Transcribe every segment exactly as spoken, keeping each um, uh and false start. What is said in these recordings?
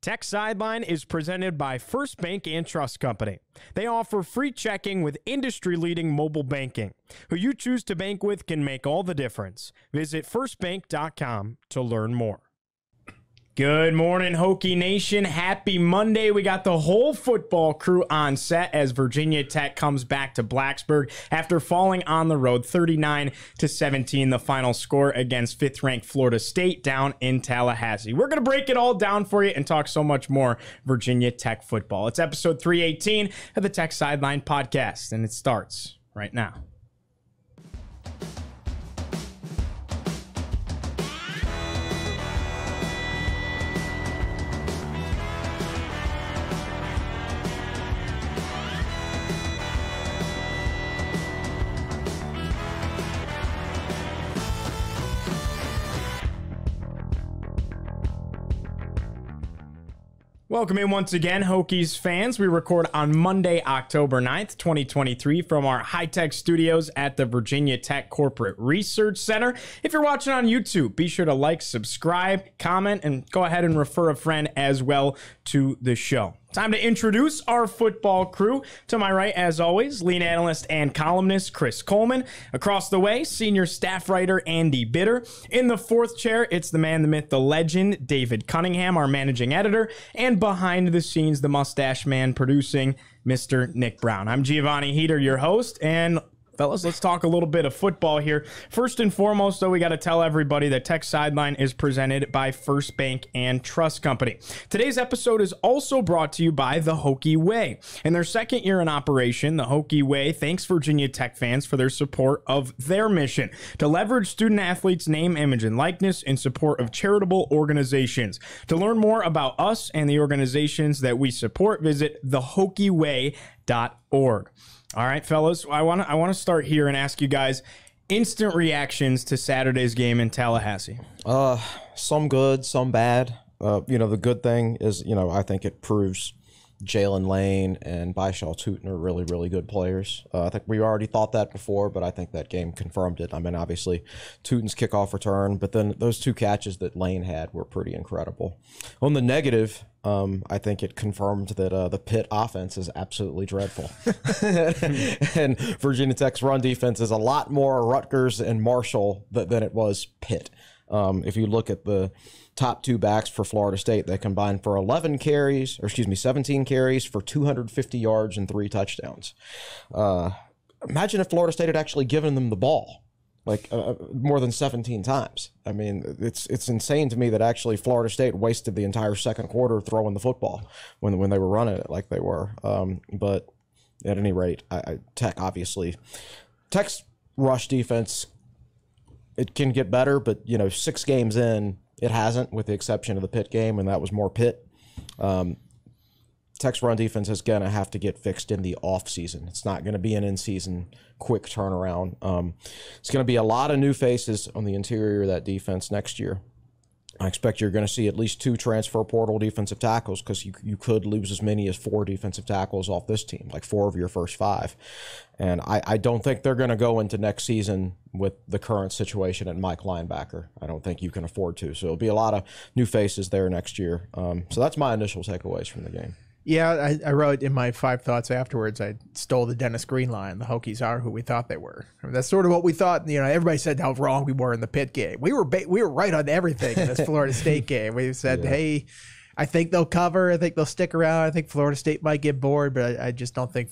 Tech Sideline is presented by First Bank and Trust Company. They offer free checking with industry-leading mobile banking. Who you choose to bank with can make all the difference. Visit first bank dot com to learn more. Good morning, Hokie Nation. Happy Monday. We got the whole football crew on set as Virginia Tech comes back to Blacksburg after falling on the road thirty-nine to seventeen, the final score against fifth-ranked Florida State down in Tallahassee. We're going to break it all down for you and talk so much more Virginia Tech football. It's episode three eighteen of the Tech Sideline podcast, and it starts right now. Welcome in once again, Hokies fans. We record on Monday, October ninth, twenty twenty-three from our high-tech studios at the Virginia Tech Corporate Research Center. If you're watching on YouTube, be sure to like, subscribe, comment, and go ahead and refer a friend as well to the show. Time to introduce our football crew. To my right, as always, lead analyst and columnist Chris Coleman. Across the way, senior staff writer Andy Bitter. In the fourth chair, it's the man, the myth, the legend, David Cunningham, our managing editor. And behind the scenes, the mustache man producing, Mister Nick Brown. I'm Giovanni Heater, your host, and... fellas, let's talk a little bit of football here. First and foremost, though, we got to tell everybody that Tech Sideline is presented by First Bank and Trust Company. Today's episode is also brought to you by The Hokie Way. In their second year in operation, The Hokie Way thanks Virginia Tech fans for their support of their mission to leverage student-athletes' name, image, and likeness in support of charitable organizations. To learn more about us and the organizations that we support, visit the hokie way dot org. All right, fellas, I want to I want to start here and ask you guys instant reactions to Saturday's game in Tallahassee. Uh, some good, some bad. Uh, you know, the good thing is, you know, I think it proves Jalen Lane and Bhayshul Tuten are really, really good players. Uh, I think we already thought that before, but I think that game confirmed it. I mean, obviously, Tuten's kickoff return, but then those two catches that Lane had were pretty incredible. On the negative, um, I think it confirmed that uh, the Pitt offense is absolutely dreadful. And Virginia Tech's run defense is a lot more Rutgers and Marshall th than it was Pitt. Um, if you look at the top two backs for Florida State, they combined for eleven carries, or excuse me, seventeen carries for two hundred fifty yards and three touchdowns. Uh, imagine if Florida State had actually given them the ball like uh, more than seventeen times. I mean, it's it's insane to me that actually Florida State wasted the entire second quarter throwing the football when when they were running it like they were. Um, but at any rate, I, I, Tech obviously Tech's rush defense. It can get better, but, you know, six games in, it hasn't, with the exception of the Pitt game, and that was more Pitt. Um, Tech's run defense is going to have to get fixed in the offseason. It's not going to be an in-season quick turnaround. Um, it's going to be a lot of new faces on the interior of that defense next year. I expect you're going to see at least two transfer portal defensive tackles because you, you could lose as many as four defensive tackles off this team, like four of your first five. And I, I don't think they're going to go into next season with the current situation at Mike linebacker. I don't think you can afford to. So it'll be a lot of new faces there next year. Um, so that's my initial takeaways from the game. Yeah, I, I wrote in my five thoughts afterwards, I stole the Dennis Green line, the Hokies are who we thought they were. I mean, that's sort of what we thought. You know, everybody said how wrong we were in the Pitt game. We were ba we were right on everything in this Florida State game. We said, yeah. hey, I think they'll cover. I think they'll stick around. I think Florida State might get bored, but I, I just don't think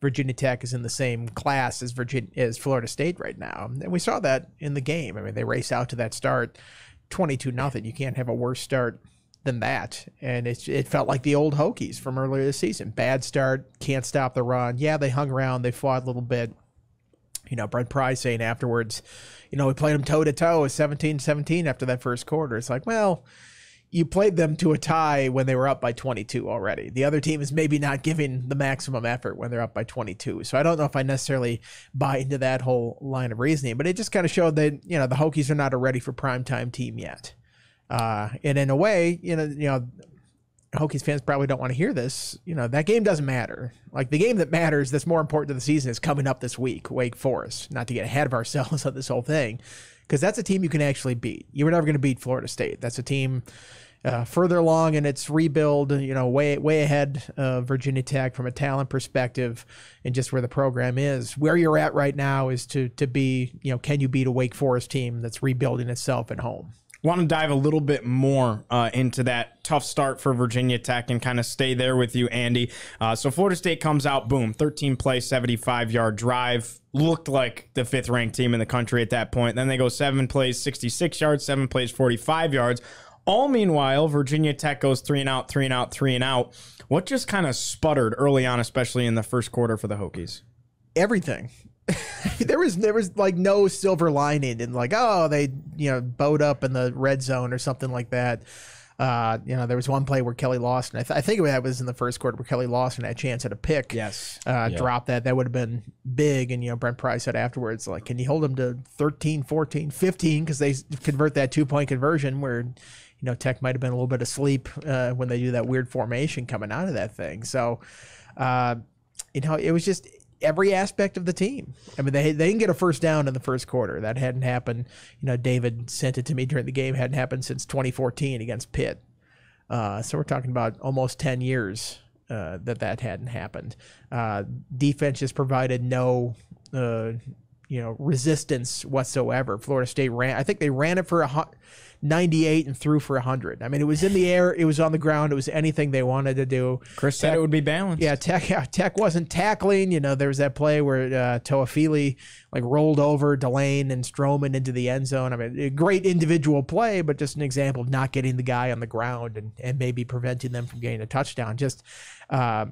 Virginia Tech is in the same class as, Virginia, as Florida State right now. And we saw that in the game. I mean, they race out to that start twenty-two nothing. You can't have a worse start than that, and it, it felt like the old Hokies from earlier this season. Bad start, can't stop the run. Yeah, they hung around, they fought a little bit. You know, Brent Pry saying afterwards, you know, we played them toe-to-toe, seventeen seventeen after that first quarter. It's like, well, you played them to a tie when they were up by twenty-two already. The other team is maybe not giving the maximum effort when they're up by twenty-two. So I don't know if I necessarily buy into that whole line of reasoning, but it just kind of showed that, you know, the Hokies are not a ready for primetime team yet. Uh, and in a way, you know, you know, Hokies fans probably don't want to hear this. You know, that game doesn't matter. Like, the game that matters, that's more important to the season, is coming up this week, Wake Forest. Not to get ahead of ourselves on this whole thing, because that's a team you can actually beat. You were never going to beat Florida State. That's a team uh, further along in its rebuild, you know, way, way ahead of Virginia Tech from a talent perspective and just where the program is. Where you're at right now is to, to be, you know, can you beat a Wake Forest team that's rebuilding itself at home? Want to dive a little bit more uh, into that tough start for Virginia Tech and kind of stay there with you, Andy. Uh, so Florida State comes out, boom, thirteen play, seventy-five yard drive. Looked like the fifth-ranked team in the country at that point. Then they go seven plays, sixty-six yards, seven plays, forty-five yards. All meanwhile, Virginia Tech goes three and out, three and out, three and out. What just kind of sputtered early on, especially in the first quarter for the Hokies? Everything. there was there was like no silver lining and like, oh, they, you know, bowed up in the red zone or something like that. Uh, you know, there was one play where Kelly Lawson, I, th I think that was in the first quarter where Kelly Lawson had a chance at a pick. Yes. Uh, yeah. Dropped that. That would have been big. And, you know, Brent Pry said afterwards, like, can you hold them to thirteen, fourteen, fifteen? Because they convert that two-point conversion where, you know, Tech might have been a little bit asleep uh, when they do that weird formation coming out of that thing. So, uh, you know, it was just – every aspect of the team. I mean, they they didn't get a first down in the first quarter. That hadn't happened. You know, David sent it to me during the game. Hadn't happened since twenty fourteen against Pitt. Uh, so we're talking about almost ten years uh, that that hadn't happened. Uh, defense just provided no, uh, you know, resistance whatsoever. Florida State ran. I think they ran it for a ninety-eight and threw for a hundred. I mean, it was in the air. It was on the ground. It was anything they wanted to do. Chris Tech said it would be balanced. Yeah, Tech yeah, Tech wasn't tackling. You know, there was that play where uh, Toafili, like, rolled over Delane and Stroman into the end zone. I mean, a great individual play, but just an example of not getting the guy on the ground and, and maybe preventing them from getting a touchdown. Just uh,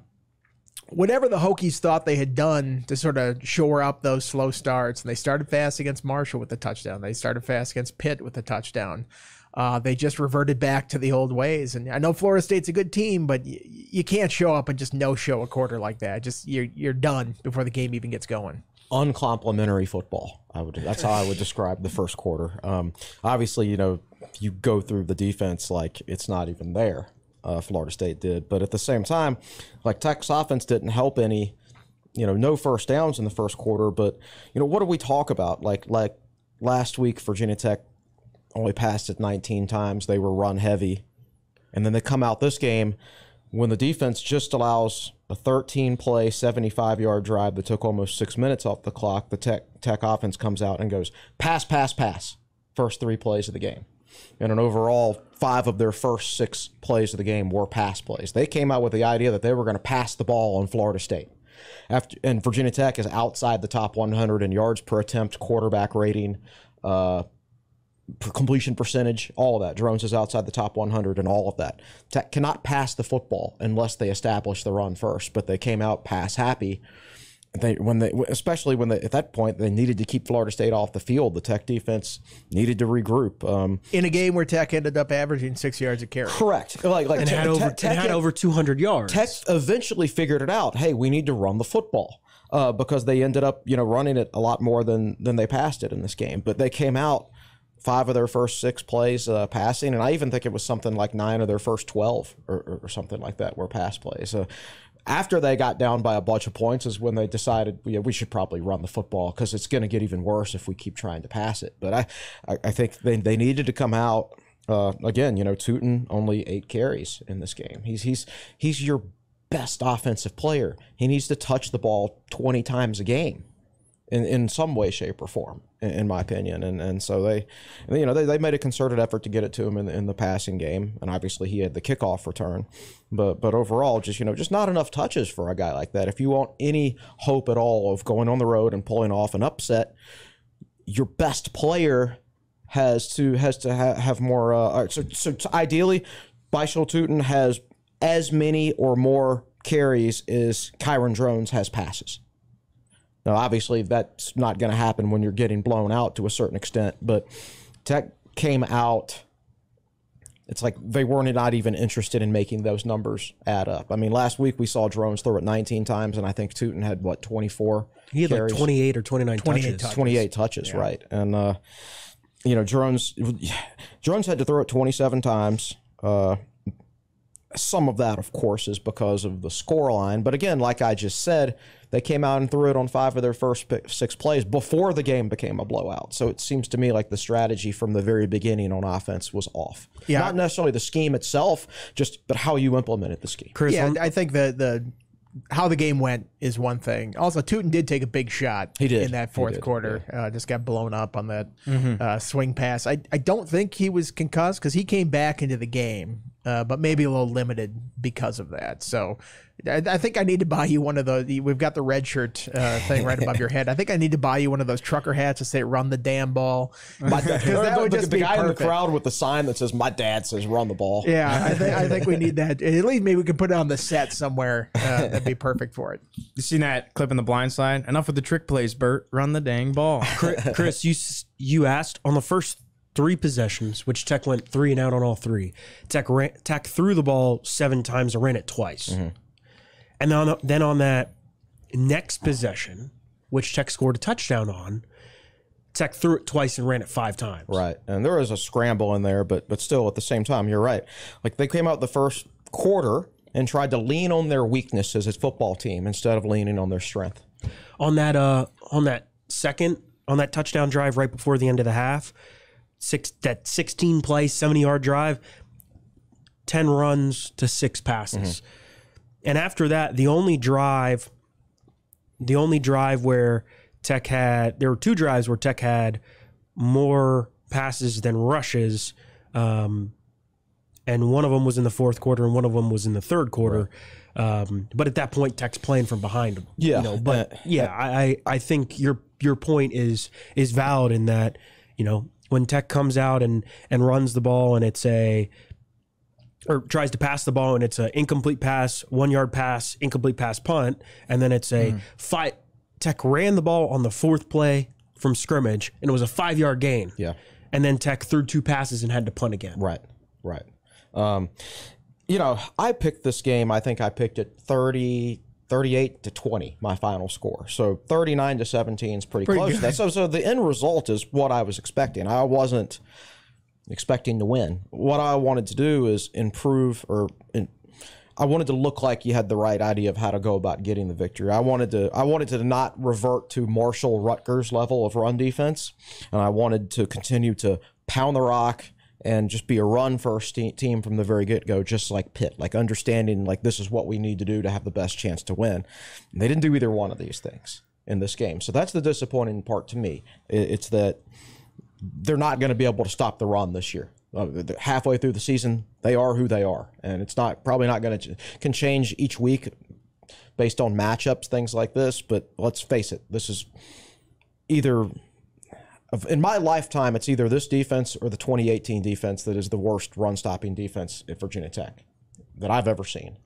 whatever the Hokies thought they had done to sort of shore up those slow starts, and they started fast against Marshall with a touchdown. They started fast against Pitt with a touchdown. Uh, they just reverted back to the old ways. And I know Florida State's a good team, but y you can't show up and just no-show a quarter like that. Just you're, you're done before the game even gets going. Uncomplimentary football. I would. That's how I would describe the first quarter. Um, obviously, you know, you go through the defense like it's not even there. Uh, Florida State did, but at the same time, like, Tech's offense didn't help any, you know, no first downs in the first quarter. But, you know, what do we talk about? Like, like last week, Virginia Tech only passed it nineteen times. They were run heavy, and then they come out this game when the defense just allows a thirteen play, seventy-five yard drive that took almost six minutes off the clock. The Tech Tech offense comes out and goes pass, pass, pass. First three plays of the game. And an overall, five of their first six plays of the game were pass plays. They came out with the idea that they were going to pass the ball on Florida State. After, and Virginia Tech is outside the top one hundred in yards per attempt, quarterback rating, uh, completion percentage, all of that. Drones is outside the top one hundred and all of that. Tech cannot pass the football unless they establish the run first, but they came out pass happy. They, when they, especially when they, at that point, they needed to keep Florida State off the field. The Tech defense needed to regroup. Um, in a game where Tech ended up averaging six yards a carry. Correct. Like, like and had, over, Tech, and had over two hundred yards. Tech eventually figured it out. Hey, we need to run the football uh, because they ended up, you know, running it a lot more than, than they passed it in this game. But they came out five of their first six plays uh, passing, and I even think it was something like nine of their first twelve or, or something like that were pass plays. Uh, After they got down by a bunch of points is when they decided, yeah, we should probably run the football because it's going to get even worse if we keep trying to pass it. But I, I, I think they, they needed to come out uh, again. You know, Tuten only eight carries in this game. He's he's he's your best offensive player. He needs to touch the ball twenty times a game, in in some way, shape, or form, in, in my opinion. And and so they, you know, they they made a concerted effort to get it to him in in the passing game. And obviously he had the kickoff return. But but overall, just, you know, just not enough touches for a guy like that. If you want any hope at all of going on the road and pulling off an upset, your best player has to has to ha have more. Uh, so so ideally, Bhayshul Tuten has as many or more carries as Kyron Drones has passes. Now, obviously, that's not going to happen when you're getting blown out to a certain extent. But Tech came out. It's like they weren't not even interested in making those numbers add up. I mean, last week we saw Drones throw it nineteen times, and I think Tuten had, what, twenty-four? He had carries? Like twenty-eight or twenty-nine twenty-eight touches. twenty-eight touches, yeah. Right. And, uh, you know, Drones, Drones had to throw it twenty-seven times. Uh, Some of that, of course, is because of the score line. But again, like I just said, they came out and threw it on five of their first six plays before the game became a blowout. So it seems to me like the strategy from the very beginning on offense was off. Yeah. Not necessarily the scheme itself, just but how you implemented the scheme. Chris, yeah, I'm, I think the, the how the game went is one thing. Also, Tuten did take a big shot he did. in that fourth quarter. Yeah. Uh, just got blown up on that mm-hmm. uh, swing pass. I, I don't think he was concussed because he came back into the game. Uh, but maybe a little limited because of that. So I, I think I need to buy you one of those. We've got the red shirt uh, thing right above your head. I think I need to buy you one of those trucker hats to say "Run the damn ball." Because that would just the, the be guy perfect. In the crowd with the sign that says "My dad says run the ball." Yeah, I, th I think we need that. At least maybe we could put it on the set somewhere. Uh, that'd be perfect for it. You seen that clip in The Blind Side? Enough with the trick plays, Bert. Run the dang ball, Chris. Chris you you asked on the first. Three possessions, which Tech went three and out on all three. Tech ran, Tech threw the ball seven times and ran it twice. Mm-hmm. And then on, then on that next possession, which Tech scored a touchdown on, Tech threw it twice and ran it five times. Right, and there was a scramble in there, but, but still at the same time, you're right. Like they came out the first quarter and tried to lean on their weaknesses as a football team instead of leaning on their strength. On that, uh, on that second, on that touchdown drive right before the end of the half, Six that sixteen play, seventy yard drive, ten runs to six passes, mm-hmm. and after that, the only drive, the only drive where Tech had there were two drives where Tech had more passes than rushes, um, and one of them was in the fourth quarter and one of them was in the third quarter. Right. Um, but at that point, Tech's playing from behind them. Yeah, you know, but uh, yeah, I I think your your point is is valid in that you know. When Tech comes out and and runs the ball and it's a or tries to pass the ball and it's an incomplete pass, one yard pass, incomplete pass, punt, and then it's a mm. five. Tech ran the ball on the fourth play from scrimmage and it was a five yard gain. Yeah, and then Tech threw two passes and had to punt again. Right, right. Um, you know, I picked this game. I think I picked it thirty. thirty-eight to twenty, my final score. So thirty-nine to seventeen is pretty, pretty close good. to that. So, so the end result is what I was expecting. I wasn't expecting to win. What I wanted to do is improve or in, I wanted to look like you had the right idea of how to go about getting the victory. I wanted to I wanted to not revert to Marshall Rutgers level of run defense, and I wanted to continue to pound the rock and just be a run-first team from the very get-go, just like Pitt, like understanding like this is what we need to do to have the best chance to win. And they didn't do either one of these things in this game. So that's the disappointing part to me. It's that they're not going to be able to stop the run this year. Halfway through the season, they are who they are, and it's not probably not going to can change each week based on matchups, things like this. But let's face it, this is either – in my lifetime, it's either this defense or the twenty eighteen defense that is the worst run-stopping defense at Virginia Tech that I've ever seen.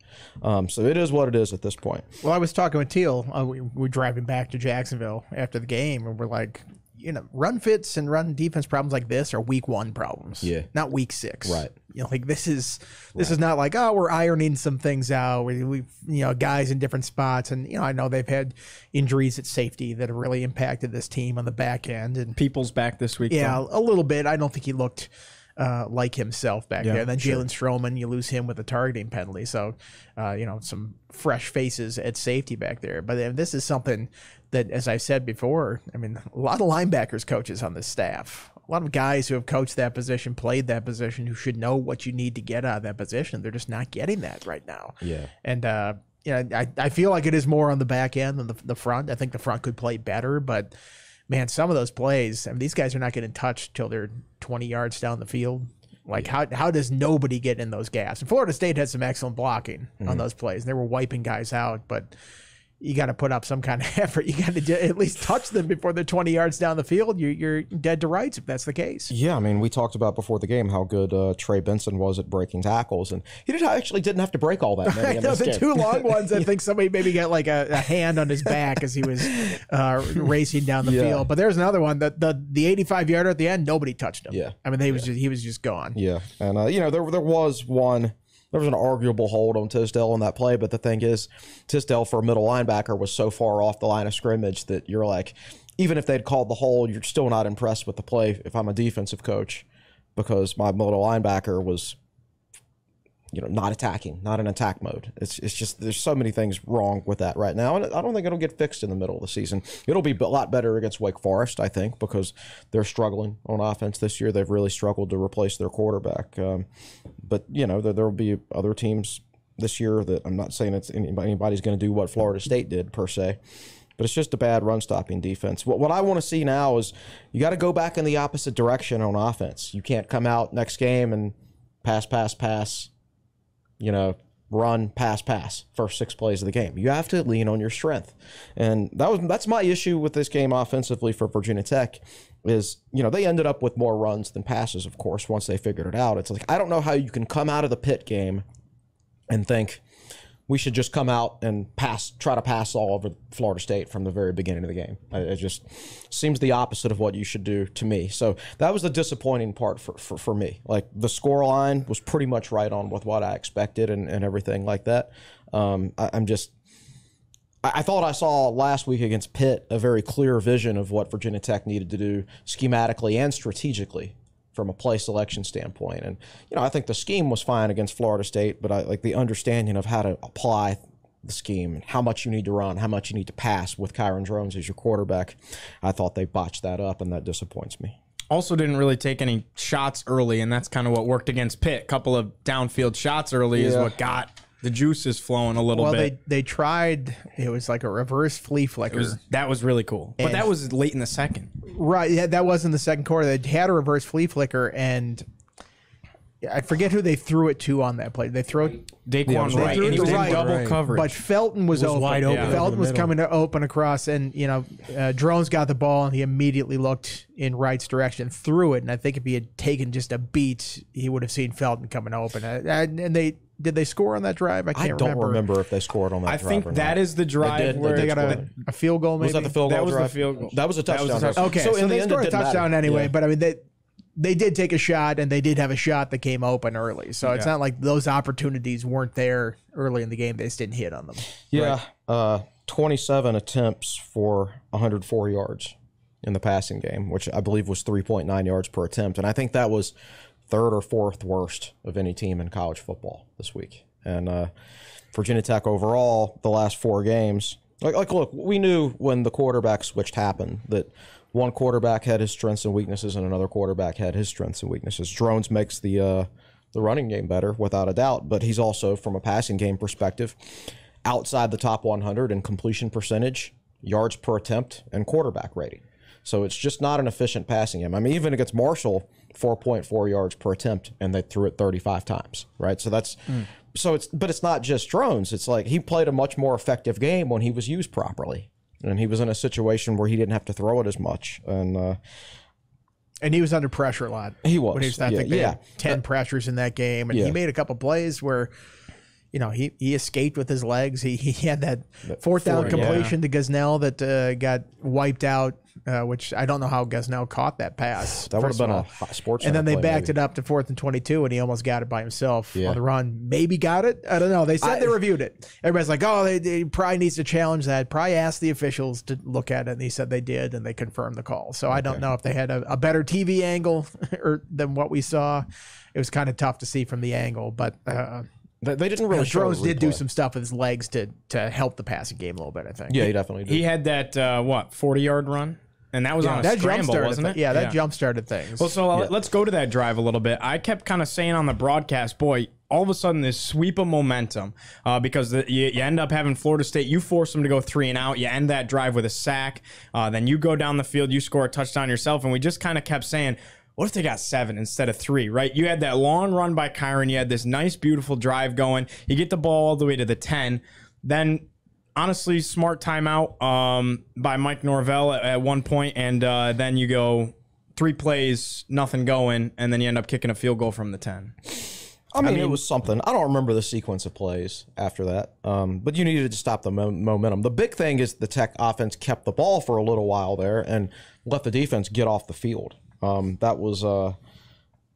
Um, so it is what it is at this point. Well, I was talking with Teal. Uh, we were driving back to Jacksonville after the game, and we're like, you know, run fits and run defense problems like this are week one problems, yeah, not week six. Right. You know, like this is this right. is not like, oh, we're ironing some things out. We, we, you know, guys in different spots, and you know, I know they've had injuries at safety that have really impacted this team on the back end. And Peoples back this week, yeah, though. a little bit. I don't think he looked uh, like himself back yeah, there. And then sure. Jalen Stroman, you lose him with a targeting penalty, so uh, you know, some fresh faces at safety back there. But uh, this is something that, as I've said before, I mean, a lot of linebackers coaches on this staff, a lot of guys who have coached that position, played that position, who should know what you need to get out of that position. They're just not getting that right now. Yeah. And, uh, you know, I, I feel like it is more on the back end than the, the front. I think the front could play better, but man, some of those plays, I mean, these guys are not getting touched till they're twenty yards down the field. Like, yeah. how, how does nobody get in those gaps? And Florida State had some excellent blocking mm-hmm. on those plays. And they were wiping guys out, but you got to put up some kind of effort. You got to at least touch them before they're twenty yards down the field. You're, you're dead to rights if that's the case. Yeah, I mean, we talked about before the game how good uh, Trey Benson was at breaking tackles, and he did, actually didn't have to break all that many. I know, the game. two long ones, I think somebody maybe got like a, a hand on his back as he was uh, racing down the yeah. field. But there's another one, the the eighty-five-yarder at the end, nobody touched him. Yeah, I mean, they yeah. was just, he was just gone. Yeah, and uh, you know, there there was one. There was an arguable hold on Tisdale on that play, but the thing is, Tisdale for a middle linebacker was so far off the line of scrimmage that you're like, even if they'd called the hold, you're still not impressed with the play if I'm a defensive coach, because my middle linebacker was you know, not attacking, not in attack mode. It's, it's just, there's so many things wrong with that right now. And I don't think it'll get fixed in the middle of the season. It'll be a lot better against Wake Forest, I think, because they're struggling on offense this year. They've really struggled to replace their quarterback. Um, but, you know, there, there'll be other teams this year that I'm not saying it's anybody, anybody's going to do what Florida State did per se, but it's just a bad run-stopping defense. What, what I want to see now is you got to go back in the opposite direction on offense. You can't come out next game and pass, pass, pass, you know, run, pass, pass, first six plays of the game. You have to lean on your strength. And that was that's my issue with this game offensively for Virginia Tech is, you know, they ended up with more runs than passes, of course, once they figured it out. It's like, I don't know how you can come out of the Pitt game and think we should just come out and pass, try to pass all over Florida State from the very beginning of the game. It just seems the opposite of what you should do to me. So that was the disappointing part for, for, for me. Like, the score line was pretty much right on with what I expected and, and everything like that. Um, I, I'm just, I, I thought I saw last week against Pitt a very clear vision of what Virginia Tech needed to do schematically and strategically from a play selection standpoint. And, you know, I think the scheme was fine against Florida State, but I like the understanding of how to apply the scheme and how much you need to run, how much you need to pass with Kyron Drones as your quarterback. I thought they botched that up, and that disappoints me. Also didn't really take any shots early, and that's kind of what worked against Pitt. A couple of downfield shots early yeah. is what got the juices flowing a little well, bit. Well, they, they tried, it was like a reverse flea flicker. Was, that was really cool. And but that was late in the second. Right, yeah, that was in the second quarter. They had a reverse flea flicker, and I forget who they threw it to on that play. They throw Daquan they right, and he was right. in double coverage. But Felton was, was open. Wide open. Yeah. Felton was coming to open across, and you know, uh, Drones got the ball, and he immediately looked in Wright's direction, threw it, and I think if he had taken just a beat, he would have seen Felton coming open. And, and they did they score on that drive? I can't remember. I don't remember. remember if they scored on that I drive. I think or that not. is the drive they did, where they got a, a field goal. Maybe was that the field goal? That was drive? the field goal. That was a touchdown. Was a touchdown. Okay, so, so in they the scored end, a touchdown matter. anyway. Yeah. But I mean, they they did take a shot, and they did have a shot that came open early. So yeah. it's not like those opportunities weren't there early in the game. They just didn't hit on them. Yeah, right? uh, twenty-seven attempts for one hundred four yards in the passing game, which I believe was three point nine yards per attempt, and I think that was third or fourth worst of any team in college football this week. And uh, Virginia Tech overall, the last four games, like, like, look, we knew when the quarterback switched happened that one quarterback had his strengths and weaknesses and another quarterback had his strengths and weaknesses. Drones makes the, uh, the running game better, without a doubt, but he's also, from a passing game perspective, outside the top one hundred in completion percentage, yards per attempt, and quarterback rating. So it's just not an efficient passing game. I mean, even against Marshall, four point four yards per attempt, and they threw it thirty-five times, right? So that's mm. so it's but it's not just Drones. It's like he played a much more effective game when he was used properly, and he was in a situation where he didn't have to throw it as much, and uh, and he was under pressure a lot. He was. When he was I yeah, think they yeah. had ten that, pressures in that game, and yeah. he made a couple plays where, you know, he, he escaped with his legs. He, he had that fourth down completion yeah. to Gosnell that uh, got wiped out, uh, which I don't know how Gosnell caught that pass. That would have been a sports. And then they backed maybe. it up to fourth and twenty-two, and he almost got it by himself yeah. on the run. Maybe got it. I don't know. They said I, they reviewed it. Everybody's like, oh, they, they Pry needs to challenge that. Pry asked the officials to look at it, and he said they did, and they confirmed the call. So okay. I don't know if they had a, a better T V angle or than what we saw. It was kind of tough to see from the angle, but uh, – They didn't really. Yeah, Drones did do some stuff with his legs to to help the passing game a little bit, I think. Yeah, he definitely did. He had that uh, what forty-yard run, and that was yeah, on a that scramble, wasn't it? Yeah, that yeah. jump started things. Well, so yeah. let's go to that drive a little bit. I kept kind of saying on the broadcast, boy, all of a sudden this sweep of momentum, uh, because the, you, you end up having Florida State. You force them to go three and out. You end that drive with a sack. Uh, then you go down the field. You score a touchdown yourself, and we just kind of kept saying, what if they got seven instead of three, right? You had that long run by Kyron. You had this nice, beautiful drive going. You get the ball all the way to the ten. Then, honestly, smart timeout um, by Mike Norvell at, at one point, and uh, then you go three plays, nothing going, and then you end up kicking a field goal from the ten. I mean, I mean, it was something. I don't remember the sequence of plays after that, um, but you needed to stop the mo momentum. The big thing is the Tech offense kept the ball for a little while there and let the defense get off the field. Um, that was, uh,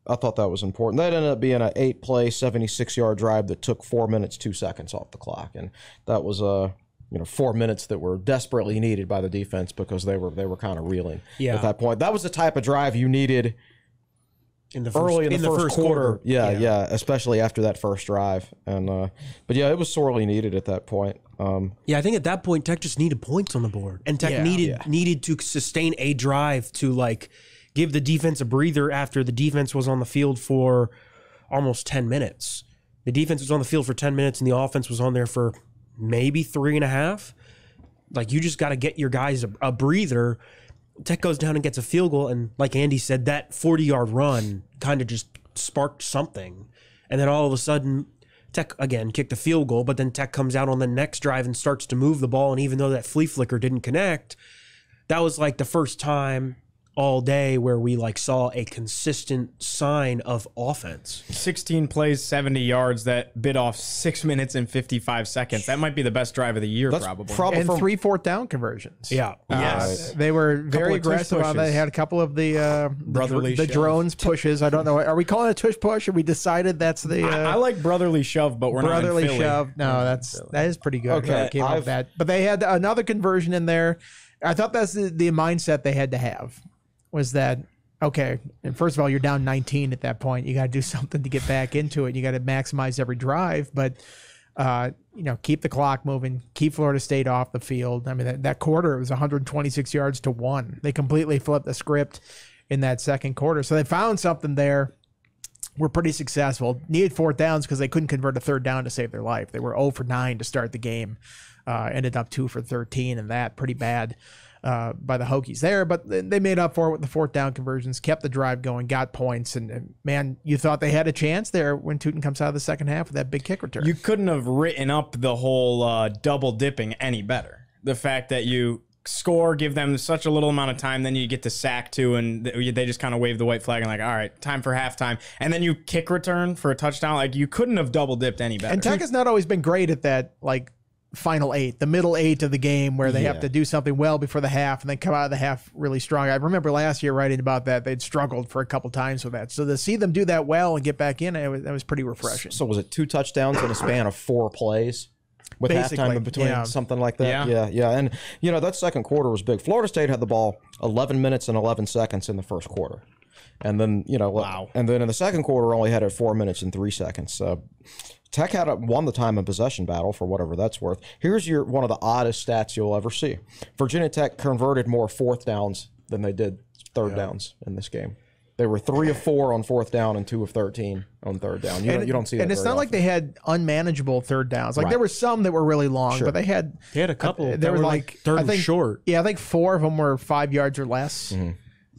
I thought that was important. That ended up being an eight-play, seventy-six-yard drive that took four minutes, two seconds off the clock, and that was, uh, you know, four minutes that were desperately needed by the defense because they were they were kind of reeling yeah. at that point. That was the type of drive you needed in the first, early in the, in the first, first quarter. quarter. Yeah, yeah, yeah, especially after that first drive. And uh, but yeah, it was sorely needed at that point. Um, yeah, I think at that point Tech just needed points on the board, and Tech yeah, needed yeah. needed to sustain a drive to like give the defense a breather after the defense was on the field for almost ten minutes. The defense was on the field for ten minutes, and the offense was on there for maybe three and a half. Like, you just got to get your guys a, a breather. Tech goes down and gets a field goal, and like Andy said, that forty-yard run kind of just sparked something. And then all of a sudden, Tech, again, kicked a field goal, but then Tech comes out on the next drive and starts to move the ball, and even though that flea flicker didn't connect, that was like the first time all day where we like saw a consistent sign of offense. sixteen plays, seventy yards, that bit off six minutes and fifty-five seconds. That might be the best drive of the year. That's probably. probably. And from three fourth down conversions. Yeah. Yes. Uh, they were very aggressive on that. They had a couple of the uh, brotherly the, the drones pushes. I don't know. Are we calling it a tush push? Or we decided that's the... Uh, I, I like brotherly shove, but we're brotherly not in Philly. Shove. No, that's, that is pretty good. Okay. Came off that. But they had another conversion in there. I thought that's the, the mindset they had to have. Was that, okay, and first of all, you're down nineteen at that point. You got to do something to get back into it. You got to maximize every drive, but, uh, you know, keep the clock moving, keep Florida State off the field. I mean, that, that quarter, it was one hundred twenty-six yards to one. They completely flipped the script in that second quarter. So they found something there. Were pretty successful. Needed fourth downs because they couldn't convert a third down to save their life. They were zero for nine to start the game. Uh, ended up two for thirteen, and that pretty bad. Uh, by the Hokies there, but they made up for it with the fourth down conversions, kept the drive going, got points, and, and man, you thought they had a chance there when Tuten comes out of the second half with that big kick return. You couldn't have written up the whole uh, double dipping any better. The fact that you score, give them such a little amount of time, then you get the sack too, and they just kind of wave the white flag and like, all right, time for halftime, and then you kick return for a touchdown. Like, you couldn't have double dipped any better. And Tech has not always been great at that, like, final eight, the middle eight of the game where they yeah. have to do something well before the half and then come out of the half really strong. I remember last year writing about that. They'd struggled for a couple times with that. So to see them do that well and get back in, it was, it was pretty refreshing. So was it two touchdowns in a span of four plays? With Basically, halftime in between, yeah. something like that. Yeah. yeah, yeah. And, you know, that second quarter was big. Florida State had the ball eleven minutes and eleven seconds in the first quarter. And then, you know, wow. and then in the second quarter only had it four minutes and three seconds. So Tech had a, won the time and possession battle for whatever that's worth. Here's your one of the oddest stats you'll ever see. Virginia Tech converted more fourth downs than they did third yeah. downs in this game. They were three of four on fourth down and two of thirteen on third down. You, and, don't, you don't see that. And it's not often. Like they had unmanageable third downs. Like right. there were some that were really long, sure. but they had they had a couple. Uh, there were like, like third I think, and short. Yeah, I think four of them were five yards or less. Mm-hmm.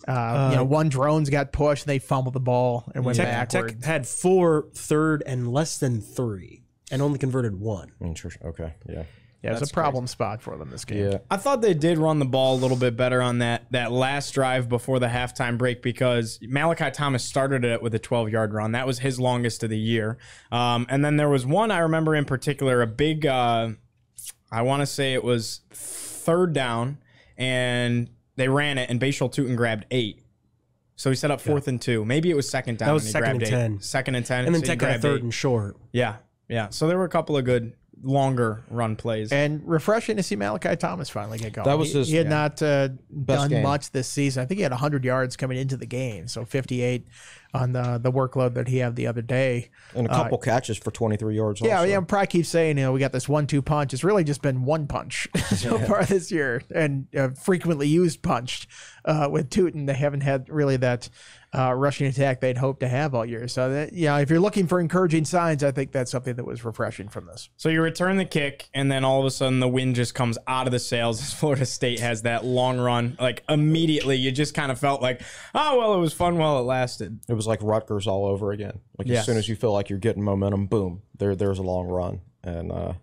Uh, um, you know, one drones got pushed. They fumbled the ball and went Tech, backwards. Tech had four third and less than three, and only converted one. Interesting. Okay. Yeah. Yeah, it's a problem crazy. Spot for them this game. Yeah. I thought they did run the ball a little bit better on that that last drive before the halftime break because Malachi Thomas started it with a twelve-yard run. That was his longest of the year. Um, and then there was one I remember in particular, a big, uh, I want to say it was third down, and they ran it, and Bhayshul Tuten grabbed eight. So he set up fourth yeah. and two. Maybe it was second down. That was and he second grabbed and eight. ten. Second and ten. And then so Tech got third eight. And short. Yeah, yeah. So there were a couple of good... longer run plays. And refreshing to see Malachi Thomas finally get going. That was his, he, he had yeah. not uh, done game. Much this season. I think he had one hundred yards coming into the game, so fifty-eight on the, the workload that he had the other day. And a couple uh, catches for twenty-three yards. Yeah, also. yeah. Pry keeps saying, you know, we got this one two punch. It's really just been one punch so yeah. far this year, and uh, frequently used punch uh, with Tuten. They haven't had really that uh, rushing attack they'd hoped to have all year. So, that, yeah, if you're looking for encouraging signs, I think that's something that was refreshing from this. So you return the kick, and then all of a sudden the wind just comes out of the sails as Florida State has that long run. Like, immediately, you just kind of felt like, oh, well, it was fun while it lasted. It was It was like Rutgers all over again. Like yes. as soon as you feel like you're getting momentum, boom, there there's a long run, and uh,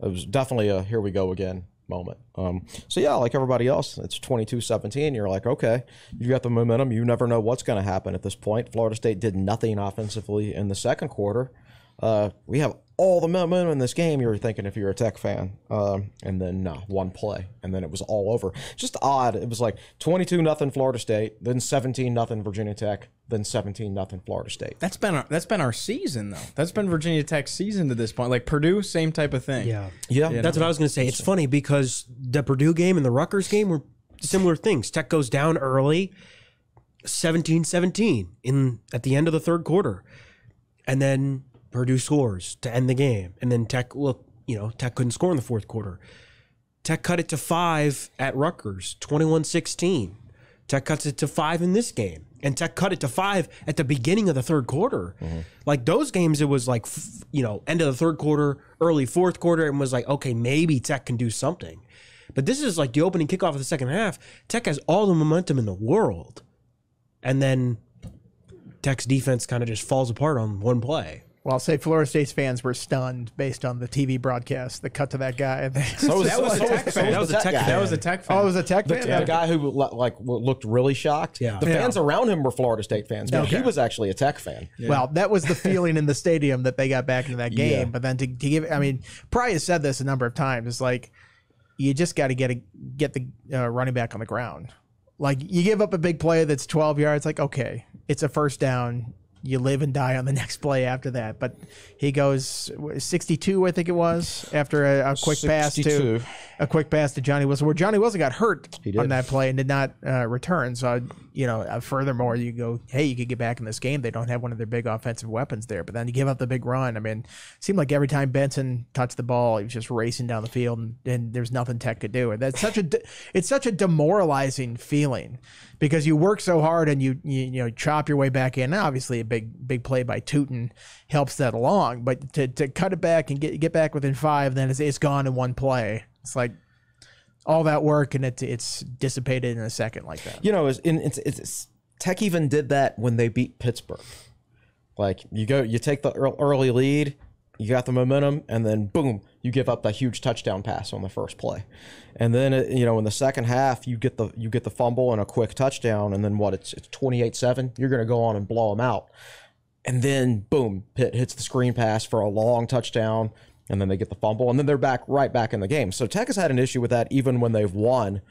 it was definitely a here we go again moment. Um, so yeah, like everybody else, it's twenty-two seventeen. You're like, okay, you got the momentum. You never know what's going to happen at this point. Florida State did nothing offensively in the second quarter. Uh, we have all the momentum in this game. You were thinking if you're a Tech fan, um, and then no, one play, and then it was all over. Just odd. It was like twenty-two nothing Florida State, then seventeen nothing Virginia Tech. Than seventeen nothing Florida State. That's been our, that's been our season though. That's been Virginia Tech's season to this point. Like Purdue, same type of thing. Yeah, yeah. You that's know? What I was going to say. It's funny because the Purdue game and the Rutgers game were similar things. Tech goes down early, seventeen seventeen in at the end of the third quarter. And then Purdue scores to end the game. And then Tech, well, you know, Tech couldn't score in the fourth quarter. Tech cut it to five at Rutgers, twenty-one sixteen. Tech cuts it to five in this game. And Tech cut it to five at the beginning of the third quarter. Mm-hmm. Like those games, it was like, you know, end of the third quarter, early fourth quarter, and was like, okay, maybe Tech can do something. But this is like the opening kickoff of the second half. Tech has all the momentum in the world. And then Tech's defense kind of just falls apart on one play. Well, I'll say Florida State's fans were stunned based on the T V broadcast, the cut to that guy. So was, that was so a Tech fan. That was a Tech fan. That was a Tech fan. Oh, it was a Tech fan? The, yeah. the guy who like looked really shocked. Yeah. The fans yeah. around him were Florida State fans, but okay. he was actually a Tech fan. Yeah. Well, that was the feeling in the stadium that they got back into that game. Yeah. But then to, to give – I mean, Pry has said this a number of times. It's like you just got to get a, get the uh, running back on the ground. Like you give up a big play that's twelve yards, like, okay, it's a first down. You live and die on the next play after that. But he goes sixty-two, I think it was, after a, a quick sixty-two. pass to a quick pass to Johnny Wilson, where Johnny Wilson got hurt on that play and did not uh, return. So, you know, uh, furthermore, you go, hey, you could get back in this game. They don't have one of their big offensive weapons there. But then you give up the big run. I mean, it seemed like every time Benson touched the ball, he was just racing down the field, and, and there's nothing Tech could do. And that's such a it's such a demoralizing feeling. Because you work so hard and you, you you know chop your way back in. Now, obviously, a big big play by Tuten helps that along. But to, to cut it back and get get back within five, then it's, it's gone in one play. It's like all that work and it it's dissipated in a second like that. You know, it's, it's, it's Tech even did that when they beat Pittsburgh. Like you go, you take the early lead, you got the momentum, and then boom, you give up the huge touchdown pass on the first play. And then, you know, in the second half, you get the you get the fumble and a quick touchdown, and then what, it's it's twenty-eight seven? You're going to go on and blow them out. And then, boom, Pitt hits the screen pass for a long touchdown, and then they get the fumble, and then they're back right back in the game. So Tech has had an issue with that even when they've won,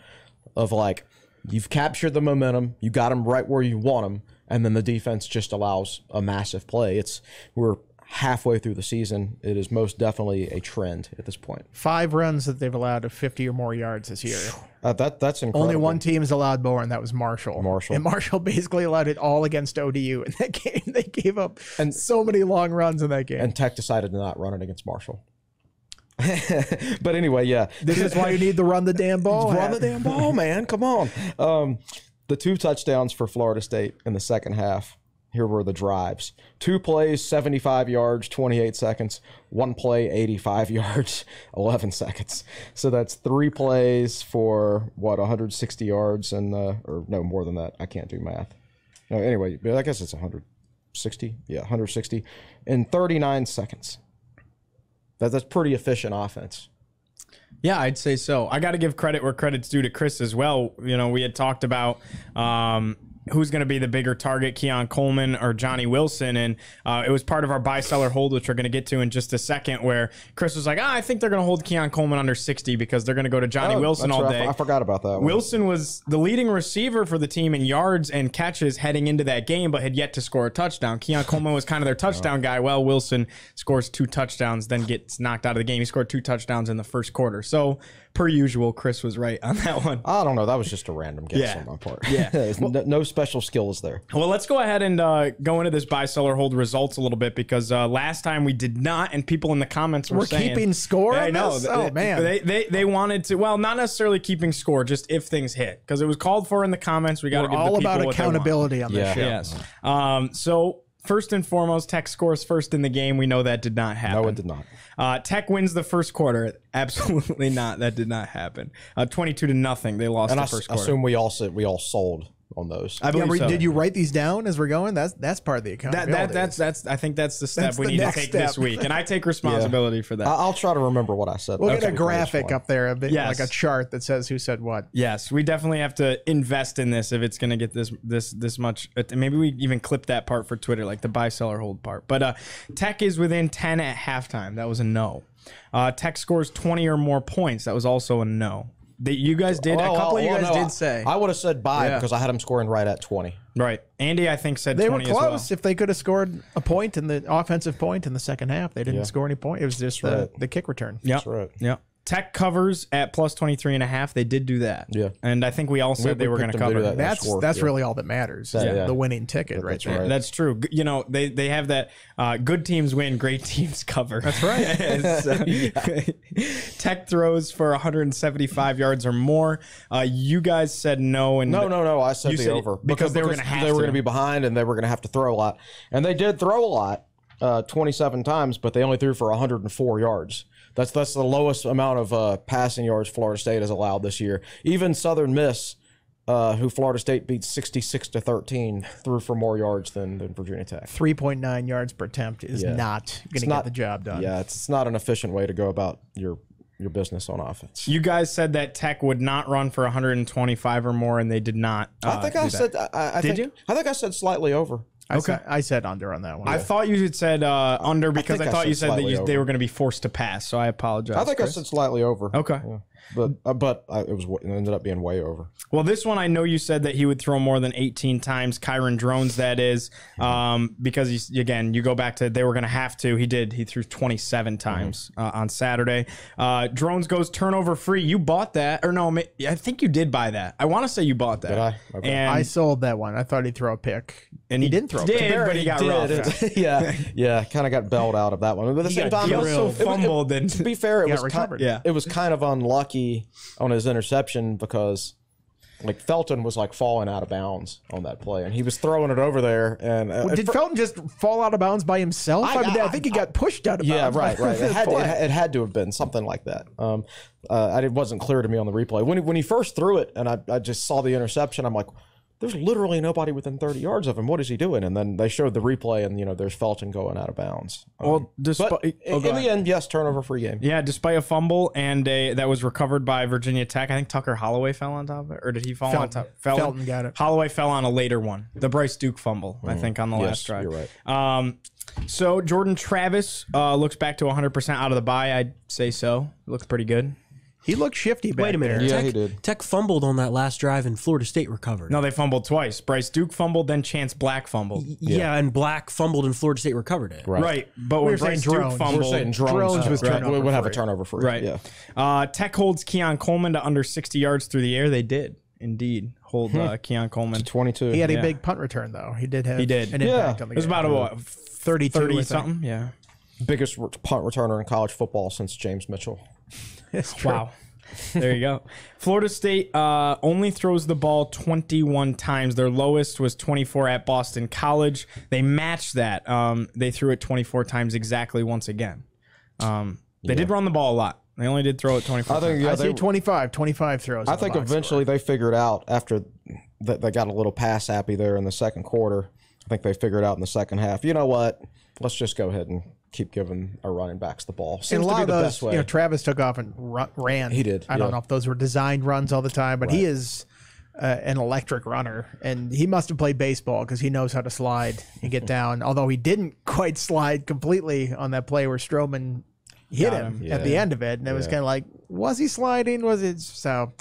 of like, you've captured the momentum, you got them right where you want them, and then the defense just allows a massive play. It's we're halfway through the season, it is most definitely a trend at this point. Five runs that they've allowed of fifty or more yards this year. Uh, that that's incredible. Only one team has allowed more, and that was Marshall. Marshall and Marshall basically allowed it all against O D U in that game. They gave up and so many long runs in that game. And Tech decided to not run it against Marshall. But anyway, yeah, this is why you need to run the damn ball. Run the damn ball, man. Come on. Um, the two touchdowns for Florida State in the second half. Here were the drives. Two plays, seventy-five yards, twenty-eight seconds. One play, eighty-five yards, eleven seconds. So that's three plays for, what, one hundred sixty yards and, uh, or no, more than that. I can't do math. No, anyway, I guess it's one hundred sixty. Yeah, one hundred sixty in thirty-nine seconds. That, that's pretty efficient offense. Yeah, I'd say so. I got to give credit where credit's due to Chris as well. You know, we had talked about, um, who's going to be the bigger target, Keon Coleman or Johnny Wilson? And uh, it was part of our buy, sell, or hold, which we're going to get to in just a second, where Chris was like, ah, I think they're going to hold Keon Coleman under sixty because they're going to go to Johnny oh, Wilson all day. I, I forgot about that one. Wilson was the leading receiver for the team in yards and catches heading into that game, but had yet to score a touchdown. Keon Coleman was kind of their touchdown guy. Well, Wilson scores two touchdowns, then gets knocked out of the game. He scored two touchdowns in the first quarter. So, per usual, Chris was right on that one. I don't know. That was just a random guess yeah. on my part. Yeah. Well, no, no special skills there. Well, let's go ahead and uh, go into this buy, sell, or hold results a little bit, because uh, last time we did not, and people in the comments were, we're saying. We're keeping score? I know. This? Oh, they, man. They, they, they wanted to, well, not necessarily keeping score, just if things hit, because it was called for in the comments. We got to give the people what they want. All about accountability on this yeah. show. Yes. Um, so, first and foremost, Tech scores first in the game. We know that did not happen. No, it did not. Uh, Tech wins the first quarter. Absolutely not. That did not happen. Uh, Twenty-two to nothing. They lost and the I first quarter. I assume we all said we all sold on those. I believe yeah, so. Did you write these down as we're going? That's that's part of the accountability. That, that, that's that's. I think that's the step that's we the need to take step. This week, and I take responsibility yeah. for that. I'll try to remember what I said. We'll get a graphic up there, a bit, yes. like a chart that says who said what. Yes, we definitely have to invest in this if it's going to get this this this much. Maybe we even clip that part for Twitter, like the buy, sell, or hold part. But uh, Tech is within ten at halftime. That was a no. Uh, Tech scores twenty or more points. That was also a no. That you guys did. Well, a couple well, of you well, guys no, did say. I would have said bye yeah. because I had them scoring right at twenty. Right. Andy, I think, said they twenty were close. As well. If they could have scored a point in the offensive point in the second half, they didn't yeah. score any point. It was just the, right. the kick return. Yeah. That's right. Yeah. Tech covers at plus twenty-three and a half. They did do that. Yeah. And I think we all said we, they we were going to cover. That that's score. that's yeah. really all that matters. That, yeah. Yeah. The winning ticket that, right there. Right. That's true. You know, they, they have that uh, good teams win, great teams cover. That's right. yeah. Tech throws for one hundred seventy-five yards or more. Uh, you guys said no. and No, no, no. I said the said over. Because, because they were going to have They were going to be behind and they were going to have to throw a lot. And they did throw a lot, uh, twenty-seven times, but they only threw for one hundred four yards. That's that's the lowest amount of uh, passing yards Florida State has allowed this year. Even Southern Miss, uh, who Florida State beat sixty-six to thirteen, threw for more yards than, than Virginia Tech. three point nine yards per attempt is yeah. not going to get the job done. Yeah, it's, it's not an efficient way to go about your your business on offense. You guys said that Tech would not run for one hundred twenty-five or more, and they did not. Uh, I think I said. I, I did think, you? I think I said slightly over. I okay, said, I said under on that one. I yeah. thought you had said uh, under because I, I thought I said you said that you, they were going to be forced to pass. So I apologize. I think Chris. I said slightly over. Okay, yeah. but uh, but I, it was it ended up being way over. Well, this one I know you said that he would throw more than eighteen times. Kyron Drones, that is, um, because he, again you go back to they were going to have to. He did. He threw twenty-seven times mm-hmm. uh, on Saturday. Uh, Drones goes turnover free. You bought that or no? I think you did buy that. I want to say you bought that. Did I? Okay. And I sold that one. I thought he'd throw a pick. And he, he didn't throw did, it, but he, he got roughed. yeah, yeah, kind of got bailed out of that one. But at the same time, he also fumbled. It, it, and to be fair, it was kind, yeah. it was kind of unlucky on his interception because, like, Felton was like falling out of bounds on that play, and he was throwing it over there. And uh, well, did for, Felton just fall out of bounds by himself? I, I, mean, I, I think he got I, pushed out of yeah, bounds. Yeah, right, right. It had, to, it had to have been something like that. Um, uh, it wasn't clear to me on the replay when he, when he first threw it, and I, I just saw the interception. I'm like, there's literally nobody within thirty yards of him. What is he doing? And then they showed the replay, and you know, there's Felton going out of bounds. Um, well, despite but in, oh, in the end, yes, turnover free game. Yeah, despite a fumble and a that was recovered by Virginia Tech. I think Tucker Holloway fell on top of it, or did he fall Felton. on top? Felton, Felton got it. Holloway fell on a later one, the Bryce Duke fumble, mm-hmm. I think, on the yes, last drive. You're right. Um, so Jordan Travis uh, looks back to one hundred percent out of the bye. I'd say so. Looks pretty good. He looked shifty back Wait a minute. There. Yeah, Tech, he did. Tech fumbled on that last drive, and Florida State recovered. No, they fumbled twice. Bryce Duke fumbled, then Chance Black fumbled. Y yeah, yeah, and Black fumbled, and Florida State recovered it. Right, right. But we when Bryce Duke drones. fumbled, we were saying drones, drones was right. turnover. We would have a turnover for it. Right. Yeah. Uh, Tech holds Keon Coleman to under sixty yards through the air. They did indeed hold uh, Keon Coleman to twenty-two. He had yeah. a big punt return though. He did have. He did. An yeah. impact on the game. It was about a what, thirty something. Yeah. Biggest punt returner in college football since James Mitchell. Wow. There you go. Florida State uh, only throws the ball twenty-one times. Their lowest was twenty-four at Boston College. They matched that. Um, they threw it twenty-four times exactly once again. Um, they yeah. did run the ball a lot. They only did throw it twenty-four I think, times. Yeah, I say twenty-five, twenty-five throws. I think the eventually score. they figured out after that they got a little pass happy there in the second quarter. I think they figured out in the second half, you know what, let's just go ahead and keep giving our running backs the ball. Seems and a lot to be of those, you know, Travis took off and ran. He did. I yeah. don't know if those were designed runs all the time, but right. he is uh, an electric runner, and he must have played baseball because he knows how to slide and get down, although he didn't quite slide completely on that play where Stroman hit Got him, him. Yeah. at the end of it, and it yeah. was kind of like, was he sliding? Was it? So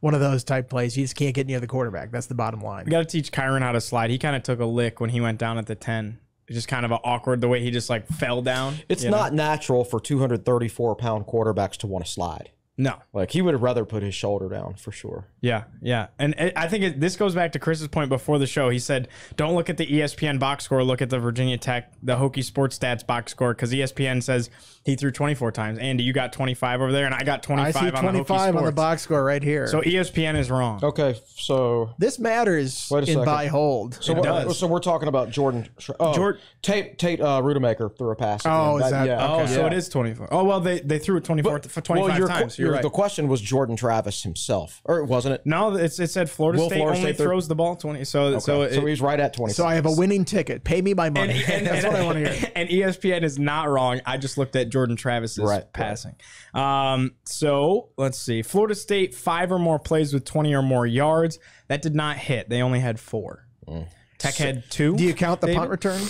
one of those type plays. You just can't get near the quarterback. That's the bottom line. You got to teach Kyron how to slide. He kind of took a lick when he went down at the ten. Just kind of awkward the way he just like fell down. It's not know? natural for two hundred thirty-four pound quarterbacks to want to slide. No. Like he would have rather put his shoulder down for sure. Yeah, yeah. And I think it, this goes back to Chris's point before the show. He said, don't look at the E S P N box score. Look at the Virginia Tech, the Hokie Sports Stats box score, because E S P N says he threw twenty-four times. Andy, you got twenty-five over there, and I got twenty-five I see on twenty-five the Hokie Sports. on the box score right here. So E S P N is wrong. Okay, so. This matters wait a in second. buy hold. So it we're, does. So we're talking about Jordan. Oh, Jordan Tate, Tate uh, Rudemaker threw a pass. Oh, is that? Yeah, oh, okay. So yeah. it is twenty-four. Oh, well, they, they threw it twenty-four, but, twenty-five well, times. Right. The question was Jordan Travis himself, or wasn't it? No, it's, it said Florida Will State Florida only State throws the ball twenty. So, okay. so, it, so he's right at twenty. So I have a winning ticket. Pay me my money. And, and, That's and, what I want to hear. And E S P N is not wrong. I just looked at Jordan Travis's right, passing. Right. Um, so let's see. Florida State, five or more plays with twenty or more yards. That did not hit. They only had four. Mm. Tech so, had two. Do you count the David? punt return?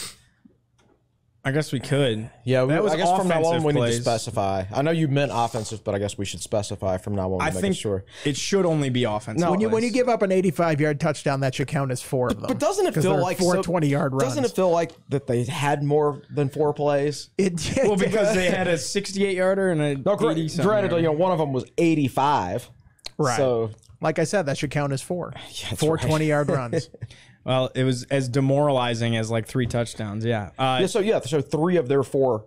I guess we could. Yeah, that was I guess from now on we plays. need to specify. I know you meant offensive, but I guess we should specify from now on. I think sure. it should only be offensive. No, when you plays. when you give up an eighty-five yard touchdown, that should count as four of them. But doesn't it feel like four twenty-yard so, runs? Doesn't it feel like that they had more than four plays? It did. Well, because they had a sixty-eight yarder and a no, granted, you know, one of them was eighty-five. Right. So, like I said, that should count as four. Yeah, four twenty-yard right. runs. Well, it was as demoralizing as like three touchdowns, yeah. Uh, yeah. So, yeah, so three of their four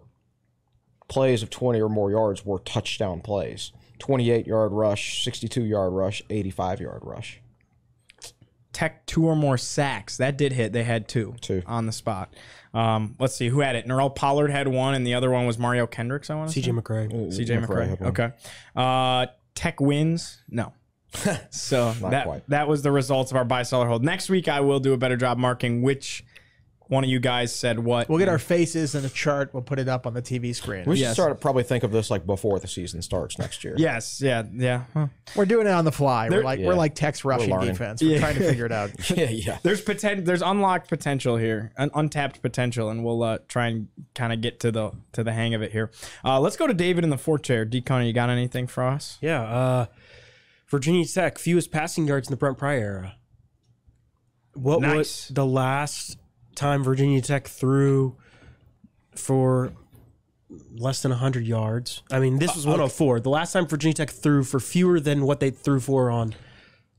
plays of twenty or more yards were touchdown plays. twenty-eight yard rush, sixty-two yard rush, eighty-five yard rush. Tech, two or more sacks. That did hit. They had two, two. on the spot. Um, let's see. Who had it? Nerl Pollard had one, and the other one was Mario Kendricks, I want to say. C J McCray. C J McCray. Okay. Uh, Tech wins? No. So that quite. that was the results of our buy, seller, hold. Next week I will do a better job marking which one of you guys said what. We'll get our faces in a chart. We'll put it up on the T V screen. We should yes. start to probably think of this like before the season starts next year. Yes, yeah, yeah. Huh. We're doing it on the fly. There, we're like yeah. we're like Tech's rushing we're defense. We're yeah. trying to figure it out. yeah, yeah. There's poten There's unlocked potential here, un untapped potential, and we'll uh, try and kind of get to the to the hang of it here. Uh, let's go to David in the four chair. D Connor, you got anything for us? Yeah. Uh, Virginia Tech, fewest passing yards in the Brent Pry era. What nice. was the last time Virginia Tech threw for less than one hundred yards? I mean, this was one oh four. Okay. The last time Virginia Tech threw for fewer than what they threw for on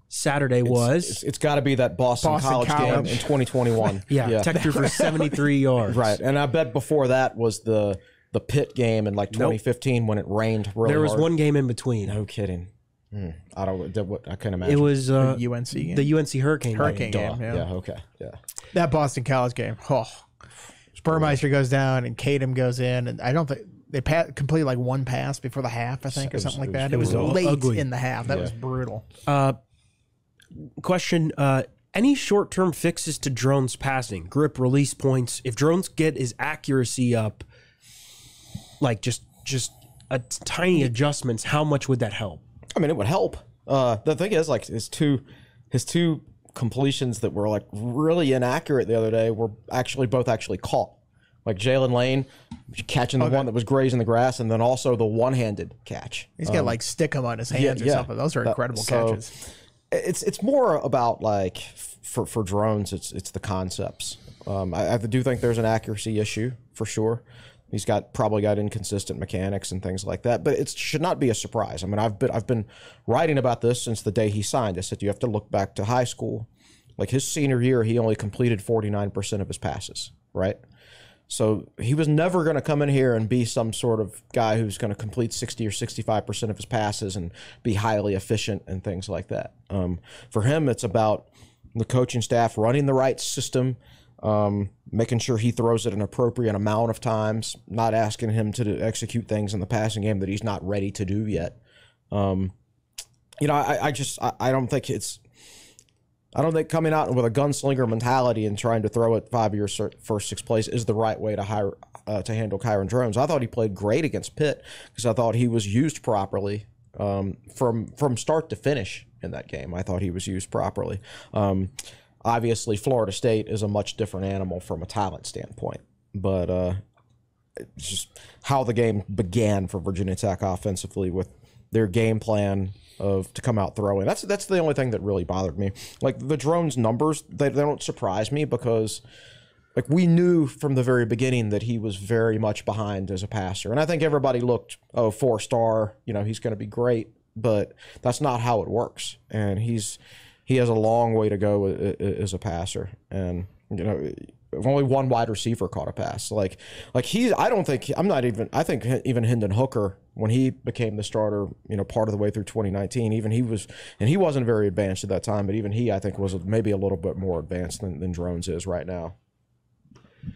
Saturday it's, was... It's, it's got to be that Boston, Boston College, College game in twenty twenty-one. yeah, yeah, Tech threw for seventy-three yards. Right, and I bet before that was the, the Pitt game in like twenty fifteen nope. when it rained really There was hard. one game in between. No kidding. Mm, I don't. What I couldn't imagine. It was uh, the U N C game. The U N C Hurricane Hurricane game. game yeah. yeah. Okay. Yeah. That Boston College game. Oh, Burmeister goes down and Kadem goes in, and I don't think they pat, completed like one pass before the half, I think, or was, something like that. It was, it was late ugly. in the half. That yeah. was brutal. Uh, question: uh, any short-term fixes to Drones passing, grip, release points? If Drones get his accuracy up, like just just a tiny adjustments, how much would that help? I mean, it would help. Uh, the thing is, like, his two, his two completions that were, like, really inaccurate the other day were actually both actually caught. Like, Jalen Lane catching the okay. one that was grazing the grass, and then also the one-handed catch. He's um, got, like, stick him on his hands yeah, or yeah. something. Those are incredible that, so catches. It's it's more about, like, for, for Drones, it's, it's the concepts. Um, I, I do think there's an accuracy issue, for sure. He's got probably got inconsistent mechanics and things like that, but it should not be a surprise. I mean, I've been I've been writing about this since the day he signed. I said you have to look back to high school, like his senior year, he only completed forty-nine percent of his passes, right? So he was never going to come in here and be some sort of guy who's going to complete sixty or sixty-five percent of his passes and be highly efficient and things like that. Um, for him, it's about the coaching staff running the right system. Um, making sure he throws it an appropriate amount of times, not asking him to do, execute things in the passing game that he's not ready to do yet. Um, you know, I, I just I, I don't think it's I don't think coming out with a gunslinger mentality and trying to throw it five of your first six plays is the right way to hire uh, to handle Kyron Drones. I thought he played great against Pitt because I thought he was used properly um, from from start to finish in that game. I thought he was used properly. Um, Obviously, Florida State is a much different animal from a talent standpoint, but uh, it's just how the game began for Virginia Tech offensively with their game plan of to come out throwing. That's that's the only thing that really bothered me. Like the Drones numbers, they, they don't surprise me because like we knew from the very beginning that he was very much behind as a passer, and I think everybody looked, oh, four star, you know, he's going to be great, but that's not how it works, and he's. He has a long way to go as a passer, and you know, only one wide receiver caught a pass. Like, like he's. I don't think I'm not even. I think even Hendon Hooker, when he became the starter, you know, part of the way through twenty nineteen, even he was, and he wasn't very advanced at that time. But even he, I think, was maybe a little bit more advanced than, than Drones is right now.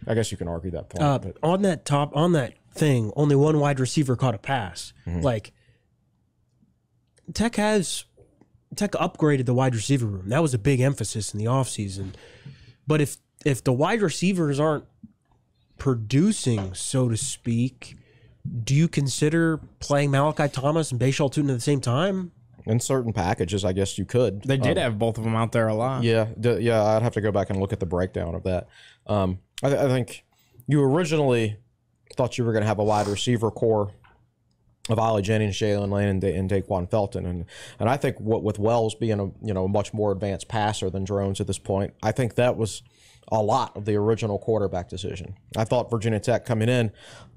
I guess you can argue that point. Uh, but. On that top, on that thing, only one wide receiver caught a pass. Mm-hmm. Like, Tech has. Tech upgraded the wide receiver room. That was a big emphasis in the offseason. But if if the wide receivers aren't producing, so to speak, do you consider playing Malachi Thomas and Bhayshul Tuten at the same time? In certain packages, I guess you could. They did um, have both of them out there a lot. Yeah, yeah. I'd have to go back and look at the breakdown of that. Um, I, th I think you originally thought you were going to have a wide receiver core of Ollie Jennings, Jalen Lane, and, da and Daquan Felton, and and I think what with Wells being a you know a much more advanced passer than Drones at this point, I think that was a lot of the original quarterback decision. I thought Virginia Tech coming in,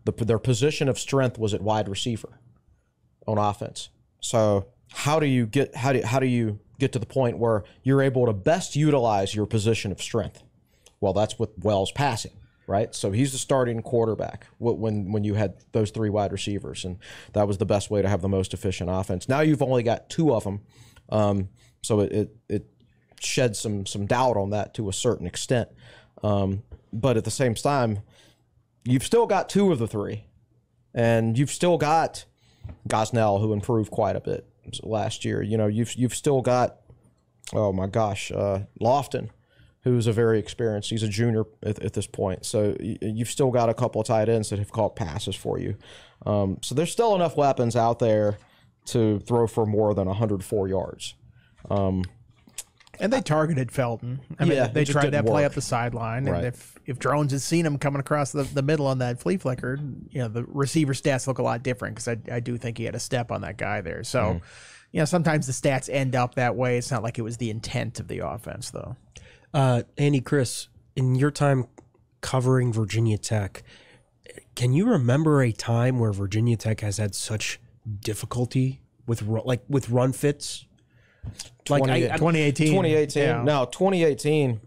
the, their position of strength was at wide receiver on offense. So how do you get how do how do you get to the point where you're able to best utilize your position of strength? Well, that's with Wells passing. Right, so he's the starting quarterback when when you had those three wide receivers, and that was the best way to have the most efficient offense. Now you've only got two of them, um, so it, it it sheds some some doubt on that to a certain extent. Um, but at the same time, you've still got two of the three, and you've still got Gosnell, who improved quite a bit last year. You know, you've you've still got oh my gosh, uh, Lofton, who's a very experienced, he's a junior at, at this point. So you've still got a couple of tight ends that have caught passes for you. Um, so there's still enough weapons out there to throw for more than one hundred four yards. Um, and they targeted Felton. I mean, yeah, they tried that work. play up the sideline. Right. And if, if Drones had seen him coming across the, the middle on that flea flicker, you know, the receiver stats look a lot different because I, I do think he had a step on that guy there. So, mm. you know, sometimes the stats end up that way. It's not like it was the intent of the offense, though. Uh, Andy, Chris, in your time covering Virginia Tech, can you remember a time where Virginia Tech has had such difficulty with like with run fits? Like twenty eighteen, twenty eighteen. Yeah. No, twenty eighteen.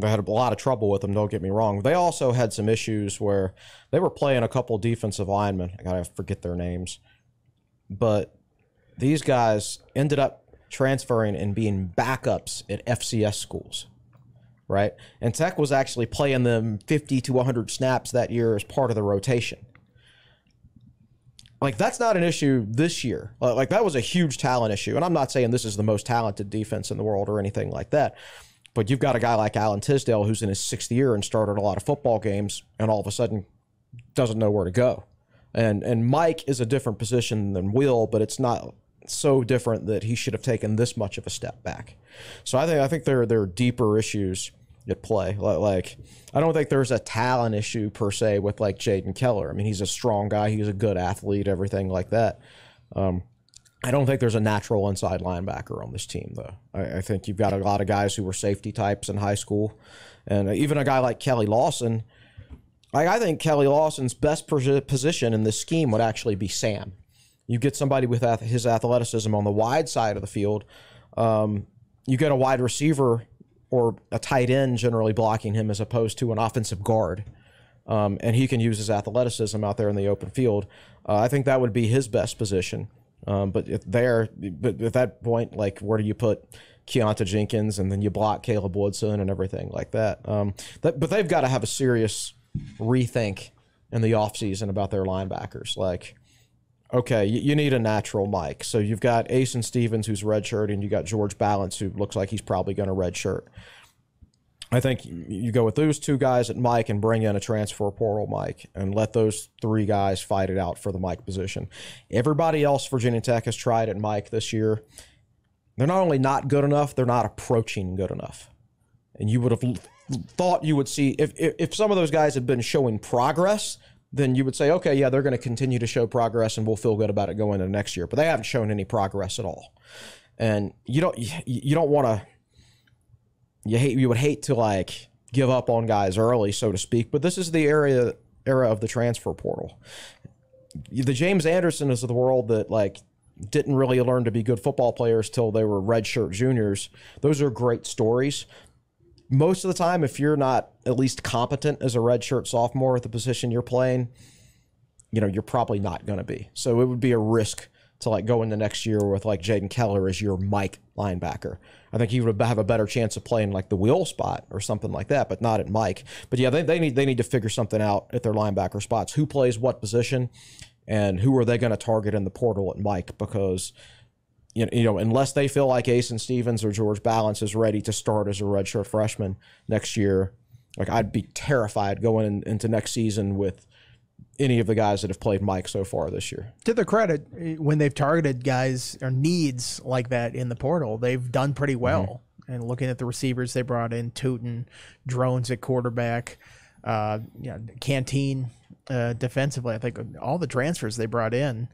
They had a lot of trouble with them. Don't get me wrong. They also had some issues where they were playing a couple defensive linemen. I gotta forget their names, but these guys ended up transferring and being backups at F C S schools. Right, and Tech was actually playing them fifty to one hundred snaps that year as part of the rotation. Like, that's not an issue this year. Like, that was a huge talent issue, and I'm not saying this is the most talented defense in the world or anything like that, but you've got a guy like Alan Tisdale who's in his sixth year and started a lot of football games and all of a sudden doesn't know where to go. And, and Mike is a different position than Will, but it's not so different that he should have taken this much of a step back. So I think, I think there, there are deeper issues at play. Like, I don't think there's a talent issue per se with like Jaden Keller. I mean, he's a strong guy, he's a good athlete, everything like that. Um, I don't think there's a natural inside linebacker on this team, though. I, I think you've got a lot of guys who were safety types in high school, and even a guy like Kelly Lawson. I, I think Kelly Lawson's best position in this scheme would actually be Sam. You get somebody with his athleticism on the wide side of the field. Um, you get a wide receiver or a tight end generally blocking him as opposed to an offensive guard. Um, and he can use his athleticism out there in the open field. Uh, I think that would be his best position. Um, but if there, but at that point, like, where do you put Keonta Jenkins, and then you block Caleb Woodson and everything like that. Um, that but they've got to have a serious rethink in the offseason about their linebackers. Like, okay, you need a natural Mike. So you've got Asen Stevens, who's redshirt, and you got George Balance, who looks like he's probably going to redshirt. I think you go with those two guys at Mike and bring in a transfer portal Mike and let those three guys fight it out for the Mike position. Everybody else Virginia Tech has tried at Mike this year, they're not only not good enough, they're not approaching good enough. And you would have thought you would see, if, if, if some of those guys had been showing progress, then you would say, okay, yeah, they're going to continue to show progress and we'll feel good about it going into next year. But they haven't shown any progress at all. And you don't, you don't want to, you hate, you would hate to like give up on guys early, so to speak, but this is the area, era of the transfer portal. The James Anderson is of the world that like didn't really learn to be good football players till they were redshirt juniors. Those are great stories. Most of the time, if you're not at least competent as a redshirt sophomore at the position you're playing, you know, you're probably not going to be. So it would be a risk to like go into next year with like Jaden Keller as your Mike linebacker. I think he would have a better chance of playing like the Will spot or something like that, but not at Mike. But yeah, they, they need they need to figure something out at their linebacker spots. Who plays what position and who are they going to target in the portal at Mike? Because you know, unless they feel like Asen Stevens or George Balance is ready to start as a redshirt freshman next year, like I'd be terrified going in, into next season with any of the guys that have played Mike so far this year. To their credit, when they've targeted guys or needs like that in the portal, they've done pretty well. Mm-hmm. And looking at the receivers they brought in, Tuten, Drones at quarterback, uh, you know, Canteen uh, defensively. I think all the transfers they brought in,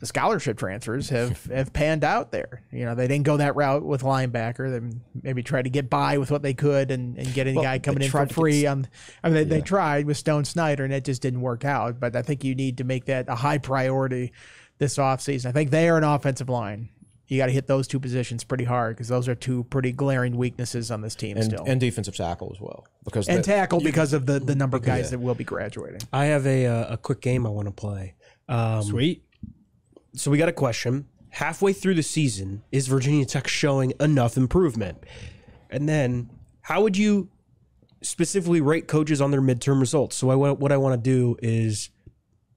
the scholarship transfers, have, have panned out there. You know, they didn't go that route with linebacker. They maybe tried to get by with what they could and, and get a well, guy coming in for free. Get, on, I mean, they, yeah. they tried with Stone Snyder, and it just didn't work out. But I think you need to make that a high priority this offseason. I think they are an offensive line. You got to hit those two positions pretty hard because those are two pretty glaring weaknesses on this team and, still. And defensive tackle as well. because And that, tackle you, because of the, the number of guys yeah. that will be graduating. I have a, uh, a quick game I want to play. Um, Sweet. So we got a question. Halfway through the season, is Virginia Tech showing enough improvement? And then how would you specifically rate coaches on their midterm results? So I, what I want to do is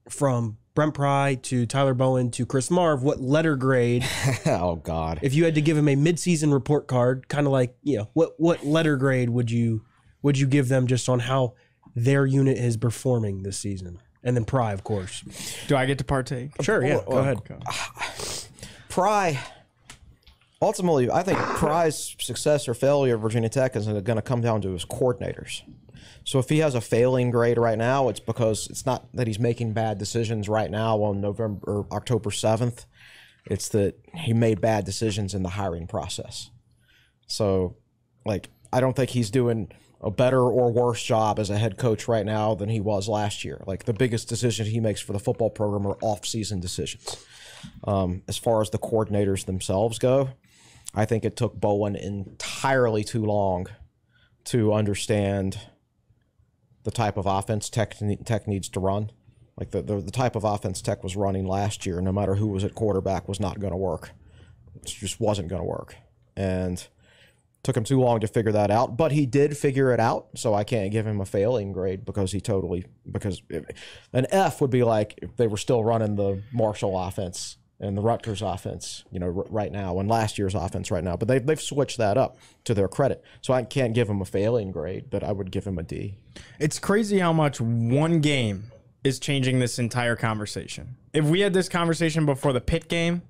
from Brent Pry to Tyler Bowen to Chris Marv, what letter grade? Oh, God. If you had to give him a midseason report card, kind of like, you know, what what letter grade would you would you give them just on how their unit is performing this season? And then Pry, of course. Do I get to partake? Sure, yeah. Go ahead. Pry, ultimately, I think Pry's success or failure of Virginia Tech is going to come down to his coordinators. So if he has a failing grade right now, it's because it's not that he's making bad decisions right now on November or October seventh. It's that he made bad decisions in the hiring process. So, like, I don't think he's doing a better or worse job as a head coach right now than he was last year. Like, the biggest decision he makes for the football program are off-season decisions. Um, as far as the coordinators themselves go, I think it took Bowen entirely too long to understand the type of offense Tech, tech needs to run. Like, the, the, the type of offense Tech was running last year, no matter who was at quarterback, was not going to work. It just wasn't going to work. And took him too long to figure that out, but he did figure it out, so I can't give him a failing grade because he totally, because an F would be like if they were still running the Marshall offense and the Rutgers offense, you know, right now, and last year's offense right now. But they've, they've switched that up to their credit, so I can't give him a failing grade, but I would give him a D. It's crazy how much one game is changing this entire conversation. If we had this conversation before the Pitt game,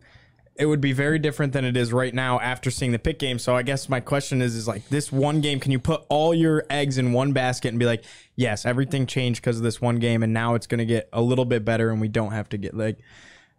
it would be very different than it is right now after seeing the Pitt game. So I guess my question is, is like this one game, can you put all your eggs in one basket and be like, yes, everything changed because of this one game, and now it's going to get a little bit better and we don't have to get like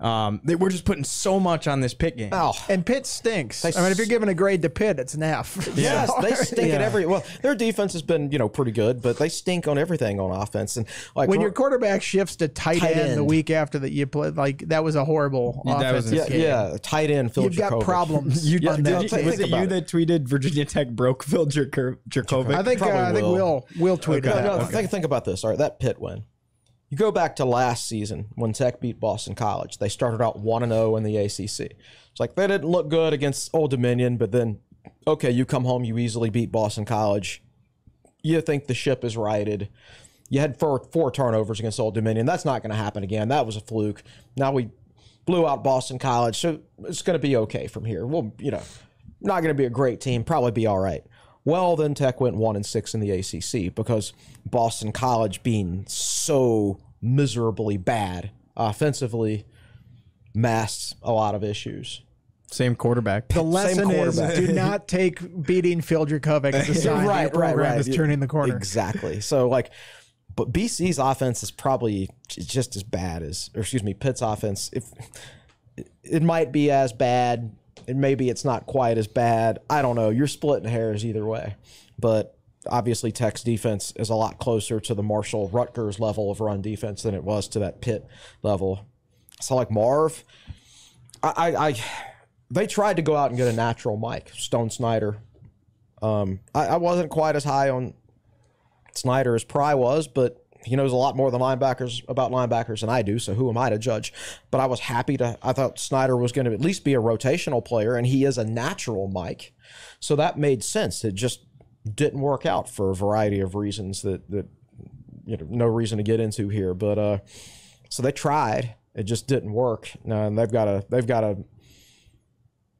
um, – we're just putting so much on this Pitt game. Oh. And Pitt stinks. They I mean, if you're giving a grade to Pitt, it's an F. Yes, they stink yeah. at every – well, their defense has been, you know, pretty good, but they stink on everything on offense. And like when your quarterback shifts to tight, tight end, end the week after that you played, like that was a horrible yeah, offense. Yeah, yeah, tight end Phil Jurkovec. You've got problems. you, on that. You, was it you it. that tweeted Virginia Tech broke Phil Jurkovec? I think uh, I think Will Will tweeted okay. that. No, no, okay. think, think about this. All right, that Pitt win. You go back to last season when Tech beat Boston College. They started out one and oh in the A C C. It's like they didn't look good against Old Dominion, but then, okay, you come home, you easily beat Boston College. You think the ship is righted. You had four, four turnovers against Old Dominion. That's not going to happen again. That was a fluke. Now we blew out Boston College, so it's going to be okay from here. Well, you know, not going to be a great team, probably be all right. Well, then Tech went one and six in the A C C because Boston College being so miserably bad offensively masks a lot of issues. Same quarterback. The lesson is do not take beating Phil Jurkovec as a sign right, that your program right, right. is turning the corner. Exactly. So, like, but B C's offense is probably just as bad as, or excuse me, Pitt's offense. If it might be as bad. And maybe it's not quite as bad. I don't know. You're splitting hairs either way. But obviously Tech's defense is a lot closer to the Marshall Rutgers level of run defense than it was to that Pitt level. So, like, Marv, I, I, I they tried to go out and get a natural Mike, Stone Snyder. Um, I, I wasn't quite as high on Snyder as Pry was, but he knows a lot more than linebackers about linebackers than I do, so who am I to judge? But I was happy to. I thought Snyder was going to at least be a rotational player, and he is a natural Mike, so that made sense. It just didn't work out for a variety of reasons that that you know no reason to get into here. But uh, so they tried, it just didn't work. No, and they've got to they've got to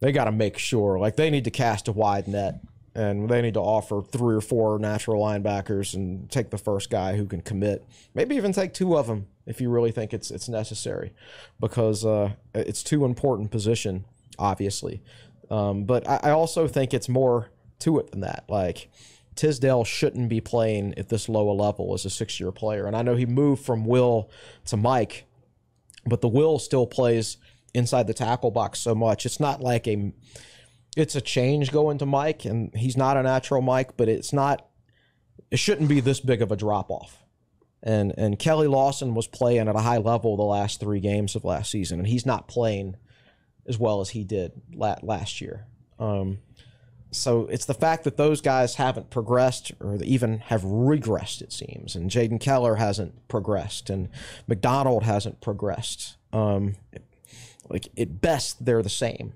they got to make sure like they need to cast a wide net. And they need to offer three or four natural linebackers and take the first guy who can commit. Maybe even take two of them if you really think it's it's necessary, because uh, it's too important position, obviously. Um, but I, I also think it's more to it than that. Like Tisdale shouldn't be playing at this low a level as a six-year player. And I know he moved from Will to Mike, but the Will still plays inside the tackle box so much. It's not like a – it's a change going to Mike, and he's not a natural Mike, but it's not – it shouldn't be this big of a drop-off. And, and Kelly Lawson was playing at a high level the last three games of last season, and he's not playing as well as he did last year. Um So it's the fact that those guys haven't progressed or even have regressed, it seems. And Jaden Keller hasn't progressed, and McDonald hasn't progressed. Um, like at best, they're the same.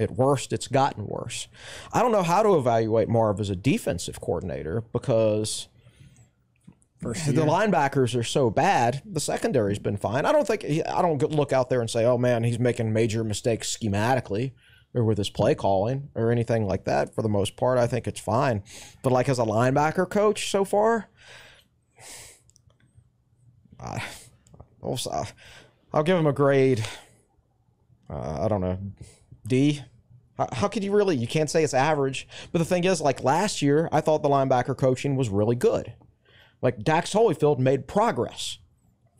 At worst, it's gotten worse. I don't know how to evaluate Marv as a defensive coordinator because First the linebackers are so bad. The secondary's been fine. I don't think I don't look out there and say, oh, man, he's making major mistakes schematically or with his play calling or anything like that. For the most part, I think it's fine. But like as a linebacker coach so far, I, also, I'll give him a grade, uh, I don't know, D. How, how could you really, you can't say it's average. But the thing is, like last year, I thought the linebacker coaching was really good. Like Dax Holyfield made progress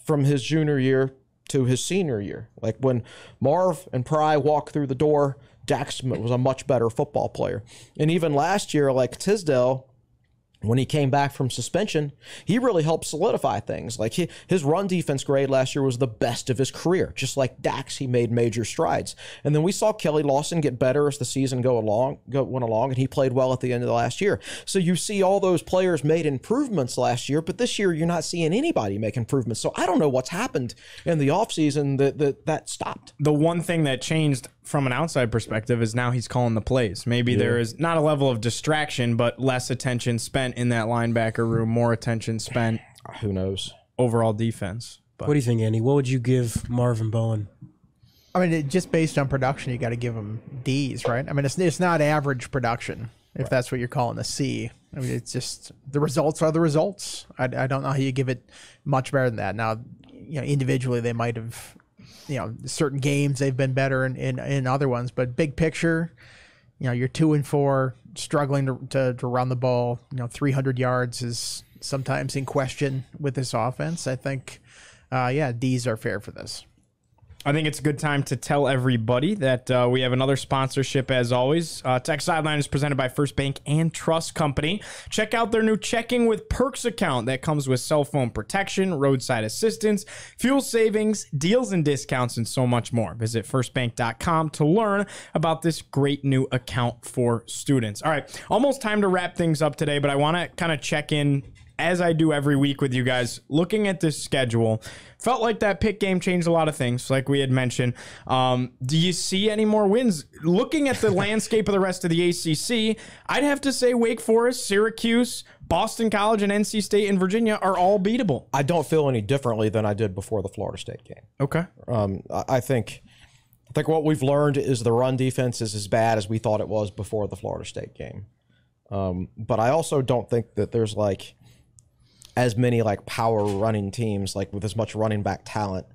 from his junior year to his senior year. Like when Marv and Pry walked through the door, Dax was a much better football player. And even last year, like Tisdale, when he came back from suspension, he really helped solidify things. Like he, his run defense grade last year was the best of his career. Just like Dax, he made major strides. And then we saw Kelly Lawson get better as the season go along, go, went along, and he played well at the end of the last year. So you see all those players made improvements last year, but this year you're not seeing anybody make improvements. So I don't know what's happened in the offseason that, that that stopped. The one thing that changed from an outside perspective is now he's calling the plays. Maybe yeah. there is not a level of distraction, but less attention spent in that linebacker room, more attention spent. Who knows? Overall defense. But. What do you think, Andy? What would you give Marvin Bowen? I mean, it, just based on production, you got to give him D's, right? I mean, it's, it's not average production, if right. that's what you're calling a C. I mean, it's just the results are the results. I, I don't know how you give it much better than that. Now, you know, individually, they might have... You know, certain games they've been better in, in, in other ones, but big picture, you know, you're two and four, struggling to, to, to run the ball. You know, three hundred yards is sometimes in question with this offense. I think, uh, yeah, D's are fair for this. I think it's a good time to tell everybody that uh, we have another sponsorship, as always. Uh, Tech Sideline is presented by First Bank and Trust Company. Check out their new Checking with Perks account that comes with cell phone protection, roadside assistance, fuel savings, deals and discounts, and so much more. Visit first bank dot com to learn about this great new account for students. All right, almost time to wrap things up today, but I want to kind of check in as I do every week with you guys, looking at this schedule. Felt like that Pitt game changed a lot of things, like we had mentioned. Um, do you see any more wins? Looking at the landscape of the rest of the A C C, I'd have to say Wake Forest, Syracuse, Boston College, and N C State and Virginia are all beatable. I don't feel any differently than I did before the Florida State game. Okay. Um, I think I think what we've learned is the run defense is as bad as we thought it was before the Florida State game. Um, but I also don't think that there's like... as many like power running teams, like with as much running back talent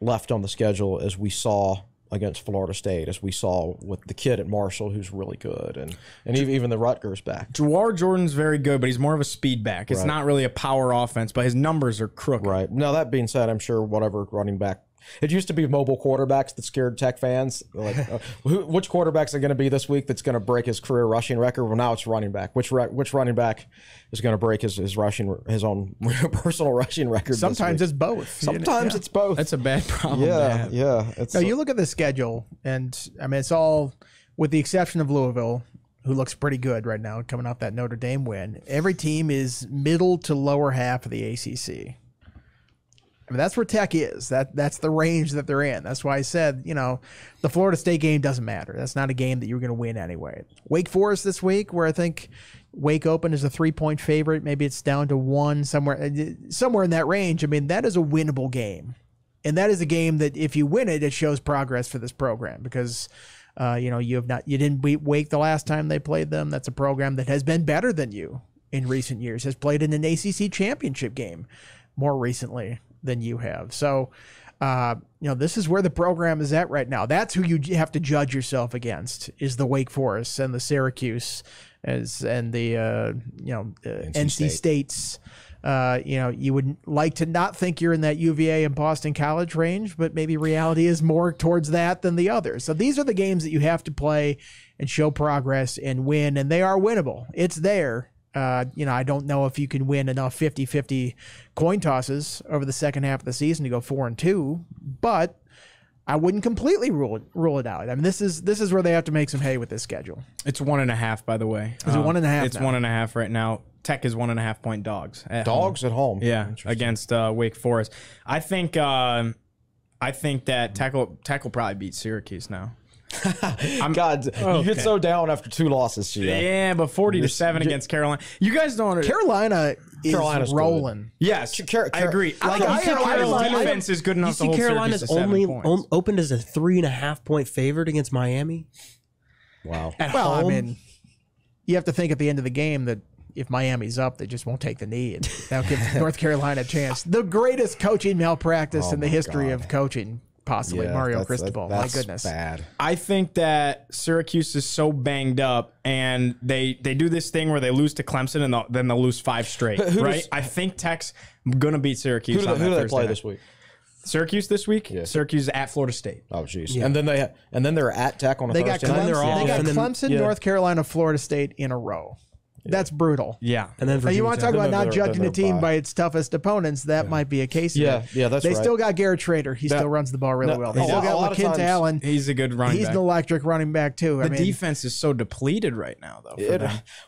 left on the schedule as we saw against Florida State, as we saw with the kid at Marshall, who's really good, and and even the Rutgers back. Jawar Jordan's very good, but he's more of a speed back. It's right. not really a power offense, but his numbers are crooked. Right. Now, that being said, I'm sure whatever running back. It used to be mobile quarterbacks that scared Tech fans. Like, uh, who, which quarterback's are going to be this week that's going to break his career rushing record? Well, now it's running back. Which which running back is going to break his his rushing his own personal rushing record? Sometimes it's both. Sometimes yeah. it's both. That's a bad problem. Yeah, yeah. It's no, a, you look at the schedule, and I mean, it's all with the exception of Louisville, who looks pretty good right now, coming off that Notre Dame win. Every team is middle to lower half of the A C C. I mean, that's where Tech is. That that's the range that they're in. That's why I said, you know, the Florida State game doesn't matter. That's not a game that you're going to win anyway. Wake Forest this week, where I think Wake open is a three-point favorite. Maybe it's down to one somewhere, somewhere in that range. I mean, that is a winnable game, and that is a game that if you win it, it shows progress for this program because, uh, you know, you have not you didn't beat Wake the last time they played them. That's a program that has been better than you in recent years. Has played in an A C C championship game more recently than you have. So, uh, you know, this is where the program is at right now. That's who you have to judge yourself against, is the Wake Forest and the Syracuse as and the uh, you know uh, N C State. State's. Uh, you know, you would like to not think you're in that U V A and Boston College range, but maybe reality is more towards that than the other. So these are the games that you have to play and show progress and win, and they are winnable. It's there. Uh, you know, I don't know if you can win enough fifty fifty coin tosses over the second half of the season to go four and two, but I wouldn't completely rule it, rule it out. I mean, this is this is where they have to make some hay with this schedule. It's one and a half, by the way. Is um, it one and a half? It's now? one and a half right now. Tech is one and a half point dogs. At dogs home. at home. Yeah, against uh, Wake Forest. I think uh, I think that Tech will, Tech will probably beat Syracuse now. I'm, God, okay. You get so down after two losses. Today. Yeah, but forty to seven against Carolina. You guys don't. Carolina is Carolina's rolling. Good. Yes, Car I agree. Like, I, Carolina's defense is good enough. You see, to Carolina's to only opened as a three and a half point favorite against Miami. Wow. At well, home. I mean, you have to think at the end of the game that. If Miami's up, they just won't take the knee, and that'll give North Carolina a chance. The greatest coaching malpractice oh in the history God. of coaching, possibly yeah, Mario that's, Cristobal. That, that's my goodness, bad. I think that Syracuse is so banged up, and they they do this thing where they lose to Clemson, and they'll, then they'll lose five straight. Right? Does, I think Tech's gonna beat Syracuse. Who do, on who that do they play night. this week? Syracuse this week. Yeah. Syracuse at Florida State. Oh, jeez. Yeah. And then they and then they're at Tech on a they Thursday. Got Clemson, they're all, they got then, Clemson, yeah. North Carolina, Florida State in a row. Yeah. That's brutal. Yeah, and then Virginia you want to talk about not judging a team by. by its toughest opponents? That yeah. might be a case. Of yeah, it. yeah, that's they right. They still got Garrett Trader. He that, still runs the ball really no, well. They still got LaKent Allen. He's a good running. He's back. an electric running back too. The I mean, defense is so depleted right now, though. It,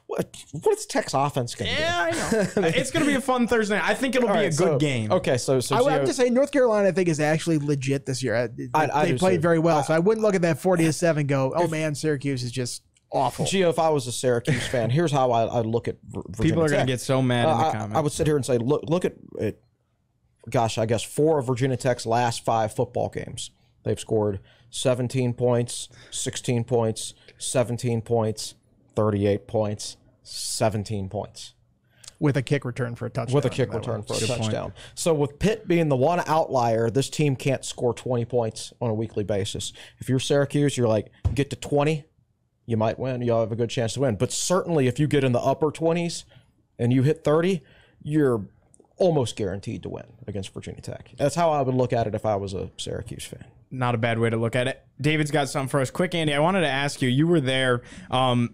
what, what's Tech's offense going to yeah, do? Yeah, I know. It's going to be a fun Thursday night. I think it'll All be right, a good so, game. Okay, so, so I would have to say North Carolina, I think, is actually legit this year. They played very well, so I wouldn't look at that forty to seven. Go, oh man, Syracuse is just. Awful. Gio, if I was a Syracuse fan, here's how I, I look at Virginia People are going to get so mad uh, in the I, comments. I would sit here and say, look, look at, at, gosh, I guess four of Virginia Tech's last five football games. They've scored seventeen points, sixteen points, seventeen points, thirty-eight points, seventeen points. With a kick return for a touchdown. With a kick return for a touchdown. Point. So with Pitt being the one outlier, this team can't score twenty points on a weekly basis. If you're Syracuse, you're like, get to twenty. You might win. You'll have a good chance to win. But certainly if you get in the upper twenties and you hit thirty, you're almost guaranteed to win against Virginia Tech. That's how I would look at it if I was a Syracuse fan. Not a bad way to look at it. David's got something for us. Quick, Andy, I wanted to ask you, you were there, um,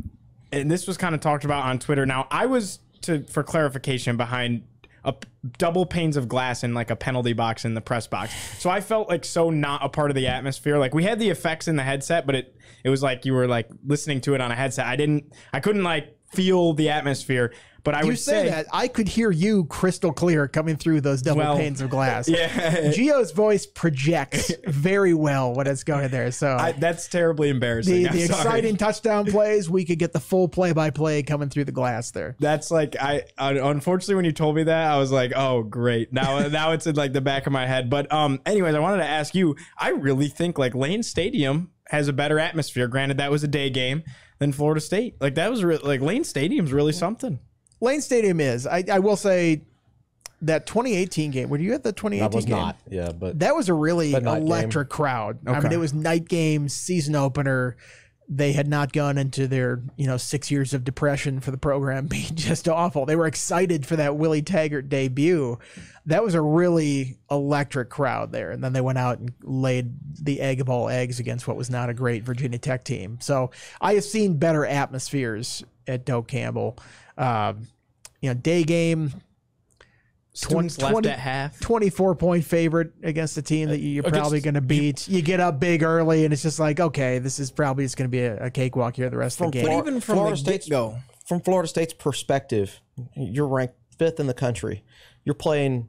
and this was kind of talked about on Twitter. Now, I was, to for clarification, behind a double panes of glass in like a penalty box in the press box. So I felt like so not a part of the atmosphere. Like we had the effects in the headset, but it, it was like you were like listening to it on a headset. I didn't, I couldn't like feel the atmosphere, but I you would say, say that I could hear you crystal clear coming through those double well, panes of glass. Yeah. Gio's voice projects very well when it's going there. So I, that's terribly embarrassing. The, the exciting touchdown plays, we could get the full play by play coming through the glass there. That's like, I, I unfortunately, when you told me that, I was like, oh great. Now, now it's in like the back of my head. But um, anyways, I wanted to ask you, I really think like Lane Stadium has a better atmosphere. Granted, that was a day game than Florida State. Like that was re like Lane Stadium's really something. Lane Stadium is. I, I will say that twenty eighteen game. Were you at the twenty eighteen game? I was not. Yeah, but that was a really electric game. crowd. Okay. I mean, it was night game, season opener. They had not gone into their you know six years of depression for the program being just awful. They were excited for that Willie Taggart debut. That was a really electric crowd there, and then they went out and laid the egg of all eggs against what was not a great Virginia Tech team. So I have seen better atmospheres at Doak Campbell. Um, you know, day game. twenty, left twenty, at half. twenty-four point favorite against a team that you're probably going to beat. You get up big early, and it's just like, okay, this is probably it's going to be a, a cakewalk here the rest from, of the game. But even from Florida State's go, from Florida State's perspective, you're ranked fifth in the country. You're playing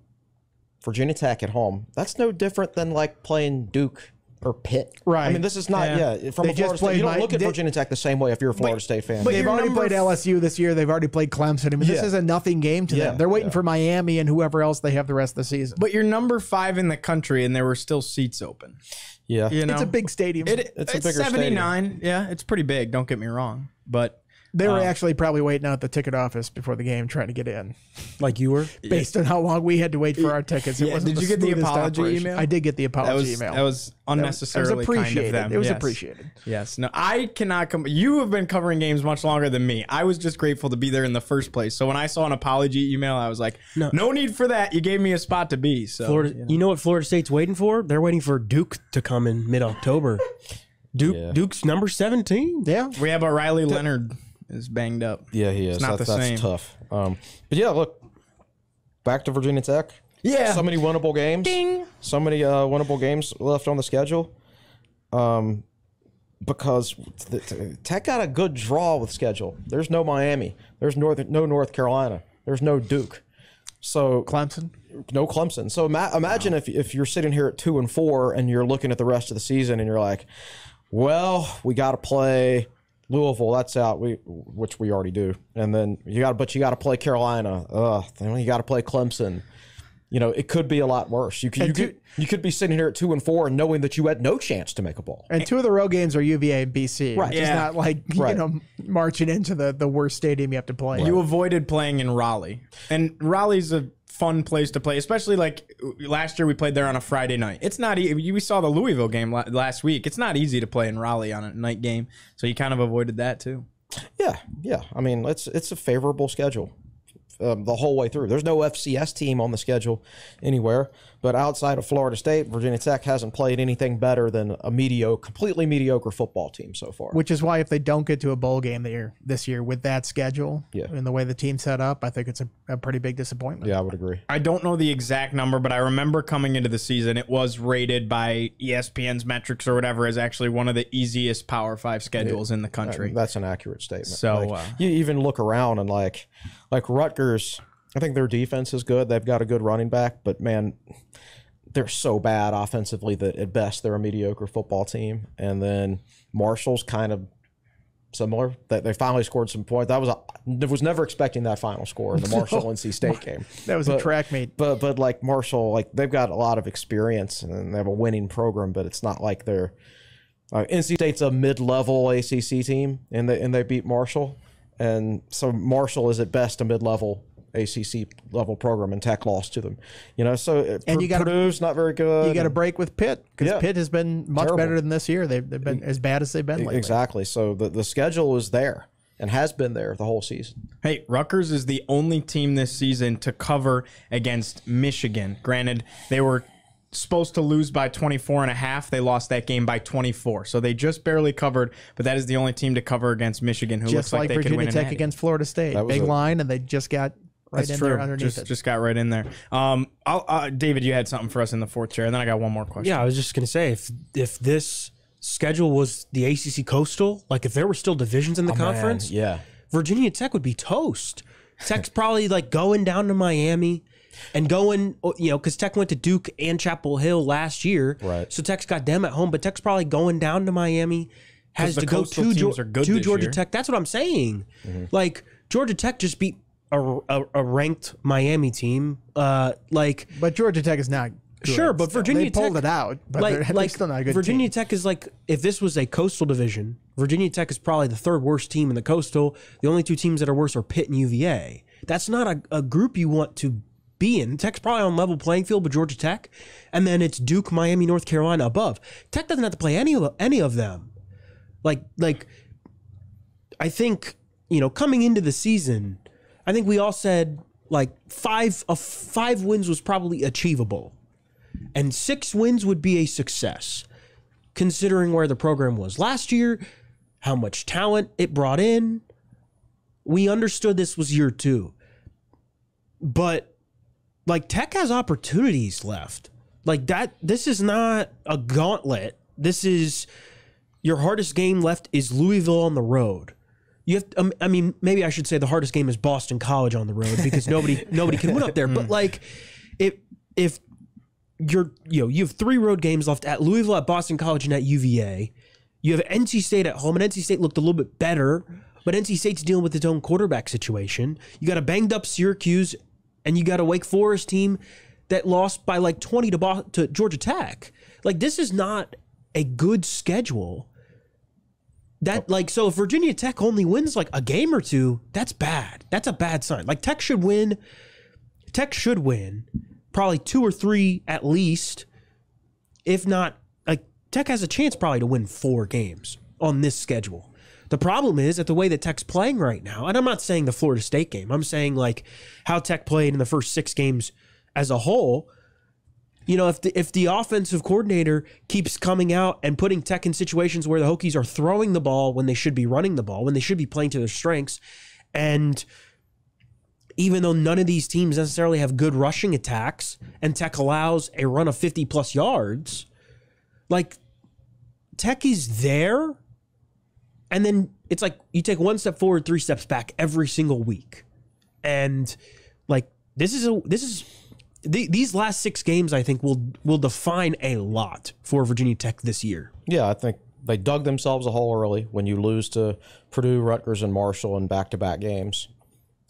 Virginia Tech at home. That's no different than like playing Duke or Pitt. Right. I mean, this is not, yeah, yeah from they a Florida State. You don't my, look at they, Virginia Tech the same way if you're a Florida but, State fan. But they've already played L S U this year. They've already played Clemson. I mean, yeah. this is a nothing game to yeah, them. They're waiting yeah. for Miami and whoever else they have the rest of the season. But you're number five in the country, and there were still seats open. Yeah. You know? It's a big stadium. It, it's, it's a bigger seventy-nine. Stadium. Yeah, it's pretty big. Don't get me wrong. But They were um, actually probably waiting out at the ticket office before the game trying to get in. Like you were? Based yeah. on how long we had to wait for our tickets. It yeah. wasn't Did you get the apology operation. email? I did get the apology that was, email. That was unnecessarily that was kind of them. It was yes. appreciated. Yes. No, I cannot come. You have been covering games much longer than me. I was just grateful to be there in the first place. So when I saw an apology email, I was like, no, no need for that. You gave me a spot to be. So Florida, you know. you know what Florida State's waiting for? They're waiting for Duke to come in mid-October. Duke, yeah. Duke's number seventeen. Yeah. We have O'Reilly the, Leonard. Is banged up. Yeah, he is. It's not that's, the that's same. Tough. Um, but yeah, look, back to Virginia Tech. Yeah, so many winnable games. Ding. So many uh, winnable games left on the schedule. Um, because the, the Tech got a good draw with schedule. There's no Miami. There's North, no North Carolina. There's no Duke. So Clemson. No Clemson. So ima imagine wow. if if you're sitting here at two and four and you're looking at the rest of the season and you're like, well, we got to play Louisville, that's out, we which we already do, and then you got but you got to play Carolina. Uh, then you got to play Clemson. You know, it could be a lot worse. You could you, could you could be sitting here at two and four and knowing that you had no chance to make a ball. And two of the road games are U V A and B C. Right, yeah. It's not like you right. know marching into the the worst stadium you have to play. Right. You avoided playing in Raleigh, and Raleigh's a fun place to play, especially like last year we played there on a Friday night. It's not easy. We saw the Louisville game last week. It's not easy to play in Raleigh on a night game, so you kind of avoided that too. Yeah, yeah. I mean, it's it's a favorable schedule um, the whole way through. There's no F C S team on the schedule anywhere, but outside of Florida State, Virginia Tech hasn't played anything better than a mediocre, completely mediocre football team so far. Which is why if they don't get to a bowl game year, this year with that schedule yeah. and the way the team's set up, I think it's a, a pretty big disappointment. Yeah, I would agree. I don't know the exact number, but I remember coming into the season, it was rated by E S P N's metrics or whatever as actually one of the easiest Power Five schedules yeah. in the country. That's an accurate statement. So like, uh, you even look around and like, like Rutgers, I think their defense is good. They've got a good running back, but man, they're so bad offensively that at best they're a mediocre football team. And then Marshall's kind of similar. That they finally scored some points. That was a, I was never expecting that final score in the Marshall N C State game. That was but, a track meet. But but like Marshall, like they've got a lot of experience and they have a winning program, but it's not like they're uh, N C State's a mid-level A C C team, and they and they beat Marshall, and so Marshall is at best a mid-level A C C level program, and Tech lost to them, you know. So and you got Purdue's not very good. You got a break with Pitt because yeah, Pitt has been much terrible. better than this year. They've, they've been as bad as they've been lately. Exactly. So the the schedule is there and has been there the whole season. Hey, Rutgers is the only team this season to cover against Michigan. Granted, they were supposed to lose by twenty-four and a half. They lost that game by twenty-four, so they just barely covered, but that is the only team to cover against Michigan, who just looks like, like they Virginia could win Tech against Florida State. Big a, line, and they just got Right That's in true. There underneath just, it. just got right in there. Um, I'll, uh, David, you had something for us in the fourth chair, and then I got one more question. Yeah, I was just going to say, if if this schedule was the A C C Coastal, like if there were still divisions in the oh, conference, man. yeah, Virginia Tech would be toast. Tech's probably like going down to Miami and going, you know, because Tech went to Duke and Chapel Hill last year, right? So Tech's got them at home, but Tech's probably going down to Miami, has to go to, Ge to Georgia year. Tech. That's what I'm saying. Mm-hmm. Like Georgia Tech just beat A, a, a ranked Miami team, uh, like, but Georgia Tech is not good. Sure, but Virginia they Tech pulled it out. But like, they're, like they're still not a good Virginia team. Tech is like, if this was a Coastal division, Virginia Tech is probably the third worst team in the Coastal. The only two teams that are worse are Pitt and U V A. That's not a, a group you want to be in. Tech's probably on level playing field with Georgia Tech, and then it's Duke, Miami, North Carolina above. Tech doesn't have to play any of any of them. Like, like, I think you know coming into the season, I think we all said like five uh, five wins was probably achievable, and six wins would be a success, considering where the program was last year, how much talent it brought in. We understood this was year two, but like Tech has opportunities left. Like that, this is not a gauntlet. This is your hardest game left is Louisville on the road. You have to, um, I mean, maybe I should say the hardest game is Boston College on the road because nobody nobody can win up there. But like, if if you're you know you have three road games left at Louisville, at Boston College, and at U V A. You have N C State at home, and N C State looked a little bit better, but N C State's dealing with its own quarterback situation. You got a banged up Syracuse, and you got a Wake Forest team that lost by like twenty to Boston, to Georgia Tech. Like this is not a good schedule That, oh. like, so if Virginia Tech only wins, like, a game or two, that's bad. That's a bad sign. Like, Tech should win. Tech should win probably two or three at least, if not, like, Tech has a chance probably to win four games on this schedule. The problem is at the way that Tech's playing right now, and I'm not saying the Florida State game. I'm saying, like, how Tech played in the first six games as a whole. You know, if the, if the offensive coordinator keeps coming out and putting Tech in situations where the Hokies are throwing the ball when they should be running the ball, when they should be playing to their strengths, and even though none of these teams necessarily have good rushing attacks and Tech allows a run of fifty-plus yards, like, Tech is there, and then it's like you take one step forward, three steps back every single week. And, like, this is a this is the, these last six games, I think, will will define a lot for Virginia Tech this year. Yeah, I think they dug themselves a hole early when you lose to Purdue, Rutgers, and Marshall in back-to-back games.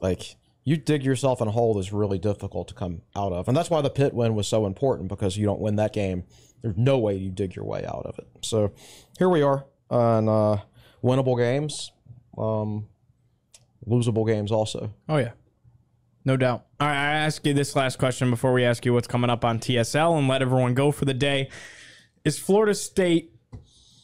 Like, you dig yourself in a hole that's really difficult to come out of. And that's why the Pitt win was so important, because you don't win that game, there's no way you dig your way out of it. So here we are on uh, winnable games, um, losable games also. Oh, yeah. No doubt. All right, I ask you this last question before we ask you what's coming up on T S L and let everyone go for the day. Is Florida State,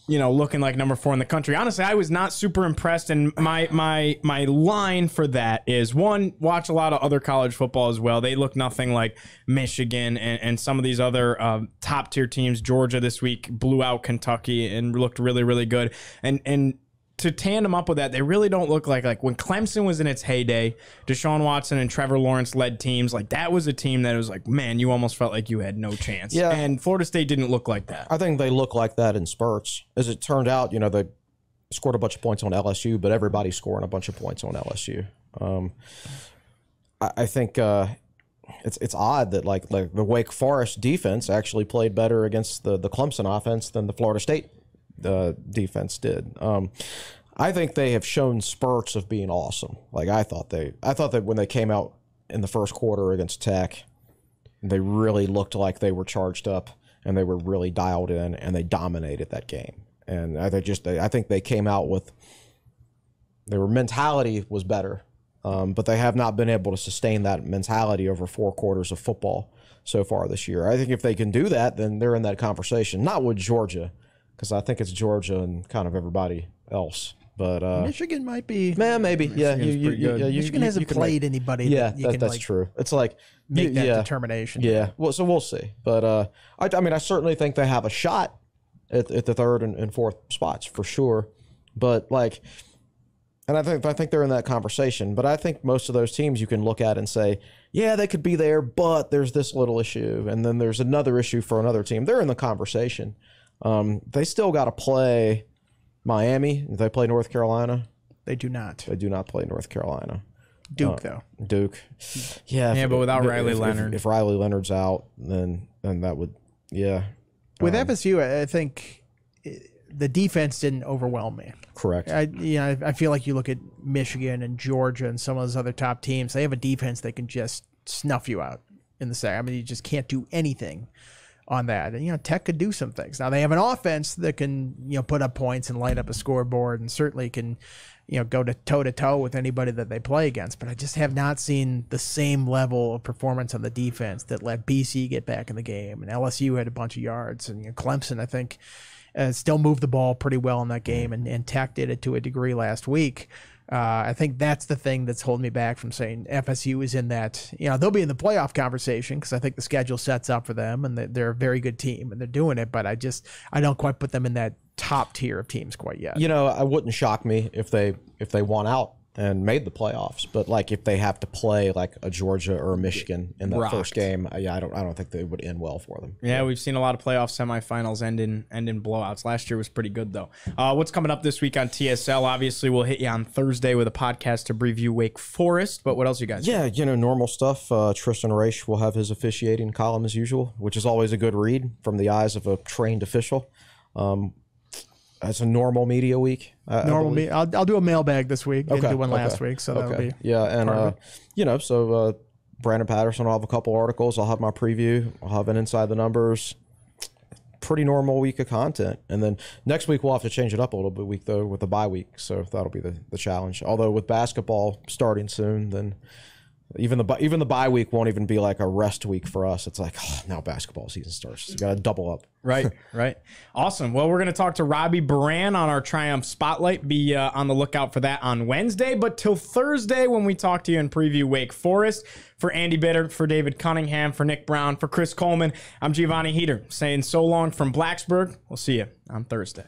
you know, looking like number four in the country? Honestly, I was not super impressed, and my my my line for that is, one, watch a lot of other college football as well. They look nothing like Michigan and, and some of these other uh, top-tier teams. Georgia this week blew out Kentucky and looked really, really good. And and to tandem up with that, they really don't look like, like when Clemson was in its heyday, Deshaun Watson and Trevor Lawrence led teams. Like, that was a team that was like, man, you almost felt like you had no chance. Yeah. And Florida State didn't look like that. I think they look like that in spurts. As it turned out, you know, they scored a bunch of points on L S U, but everybody's scoring a bunch of points on L S U. Um, I, I think uh, it's it's odd that, like, like the Wake Forest defense actually played better against the, the Clemson offense than the Florida State the defense did. Um, I think they have shown spurts of being awesome. Like, I thought they, I thought that when they came out in the first quarter against Tech, they really looked like they were charged up and they were really dialed in, and they dominated that game. And I think just, I think they came out with, their mentality was better, um, but they have not been able to sustain that mentality over four quarters of football so far this year. I think if they can do that, then they're in that conversation, not with Georgia, because I think it's Georgia and kind of everybody else. But uh, Michigan might be. Man, maybe. Yeah, you, you, you, yeah, you, Michigan you, hasn't you played like, anybody. Yeah, that you that, can, that's like, true. It's like make you, that yeah, determination. Yeah. Well, so we'll see. But uh, I, I mean, I certainly think they have a shot at, at the third and, and fourth spots for sure. But like, and I think I think they're in that conversation. But I think most of those teams you can look at and say, yeah, they could be there, but there's this little issue, and then there's another issue for another team. They're in the conversation. Um, they still got to play Miami. They play North Carolina. They do not. They do not play North Carolina. Duke, uh, though. Duke. Yeah. Yeah, if, but without if, Riley if, Leonard. If, if Riley Leonard's out, then then that would, yeah. With um, F S U, I think the defense didn't overwhelm me. Correct. I, you know, I feel like you look at Michigan and Georgia and some of those other top teams. They have a defense that can just snuff you out in the second. I mean, you just can't do anything on that. And, you know, Tech could do some things. Now, they have an offense that can, you know, put up points and light up a scoreboard, and certainly can, you know, go to toe-to-toe with anybody that they play against. But I just have not seen the same level of performance on the defense that let B C get back in the game. And L S U had a bunch of yards. And, you know, Clemson, I think, uh, still moved the ball pretty well in that game. And, and Tech did it to a degree last week. Uh, I think that's the thing that's holding me back from saying F S U is in that. You know, they'll be in the playoff conversation because I think the schedule sets up for them, and they're a very good team and they're doing it. But I just I don't quite put them in that top tier of teams quite yet. You know, it wouldn't shock me if they if they won out and made the playoffs. But like if they have to play like a Georgia or a Michigan in that Rocked. first game, yeah, I don't I don't think they would end well for them. Yeah, yeah, we've seen a lot of playoff semifinals end in end in blowouts. Last year was pretty good though. Uh, what's coming up this week on T S L? Obviously, we'll hit you on Thursday with a podcast to preview Wake Forest. But what else you guys? Yeah, do? you know, normal stuff. Uh, Tristan Raish will have his officiating column as usual, which is always a good read from the eyes of a trained official. Um, It's a normal media week. Uh, normal media. I'll, I'll do a mailbag this week. Okay. I didn't do one okay. last week, so okay. that'll be yeah. And uh, you know, so uh, Brandon Patterson will have a couple articles. I'll have my preview. I'll have an inside the numbers. pretty normal week of content. And then next week we'll have to change it up a little bit week though with the bye week. So that'll be the, the challenge. Although with basketball starting soon, then even the even the bye week won't even be like a rest week for us. It's like, oh, now basketball season starts. You got to double up. Right, right. Awesome. Well, we're going to talk to Robbie Baran on our Triumph Spotlight. Be uh, on the lookout for that on Wednesday. But till Thursday when we talk to you and preview Wake Forest, for Andy Bitter, for David Cunningham, for Nick Brown, for Chris Coleman, I'm Giovanni Heater saying so long from Blacksburg. We'll see you on Thursday.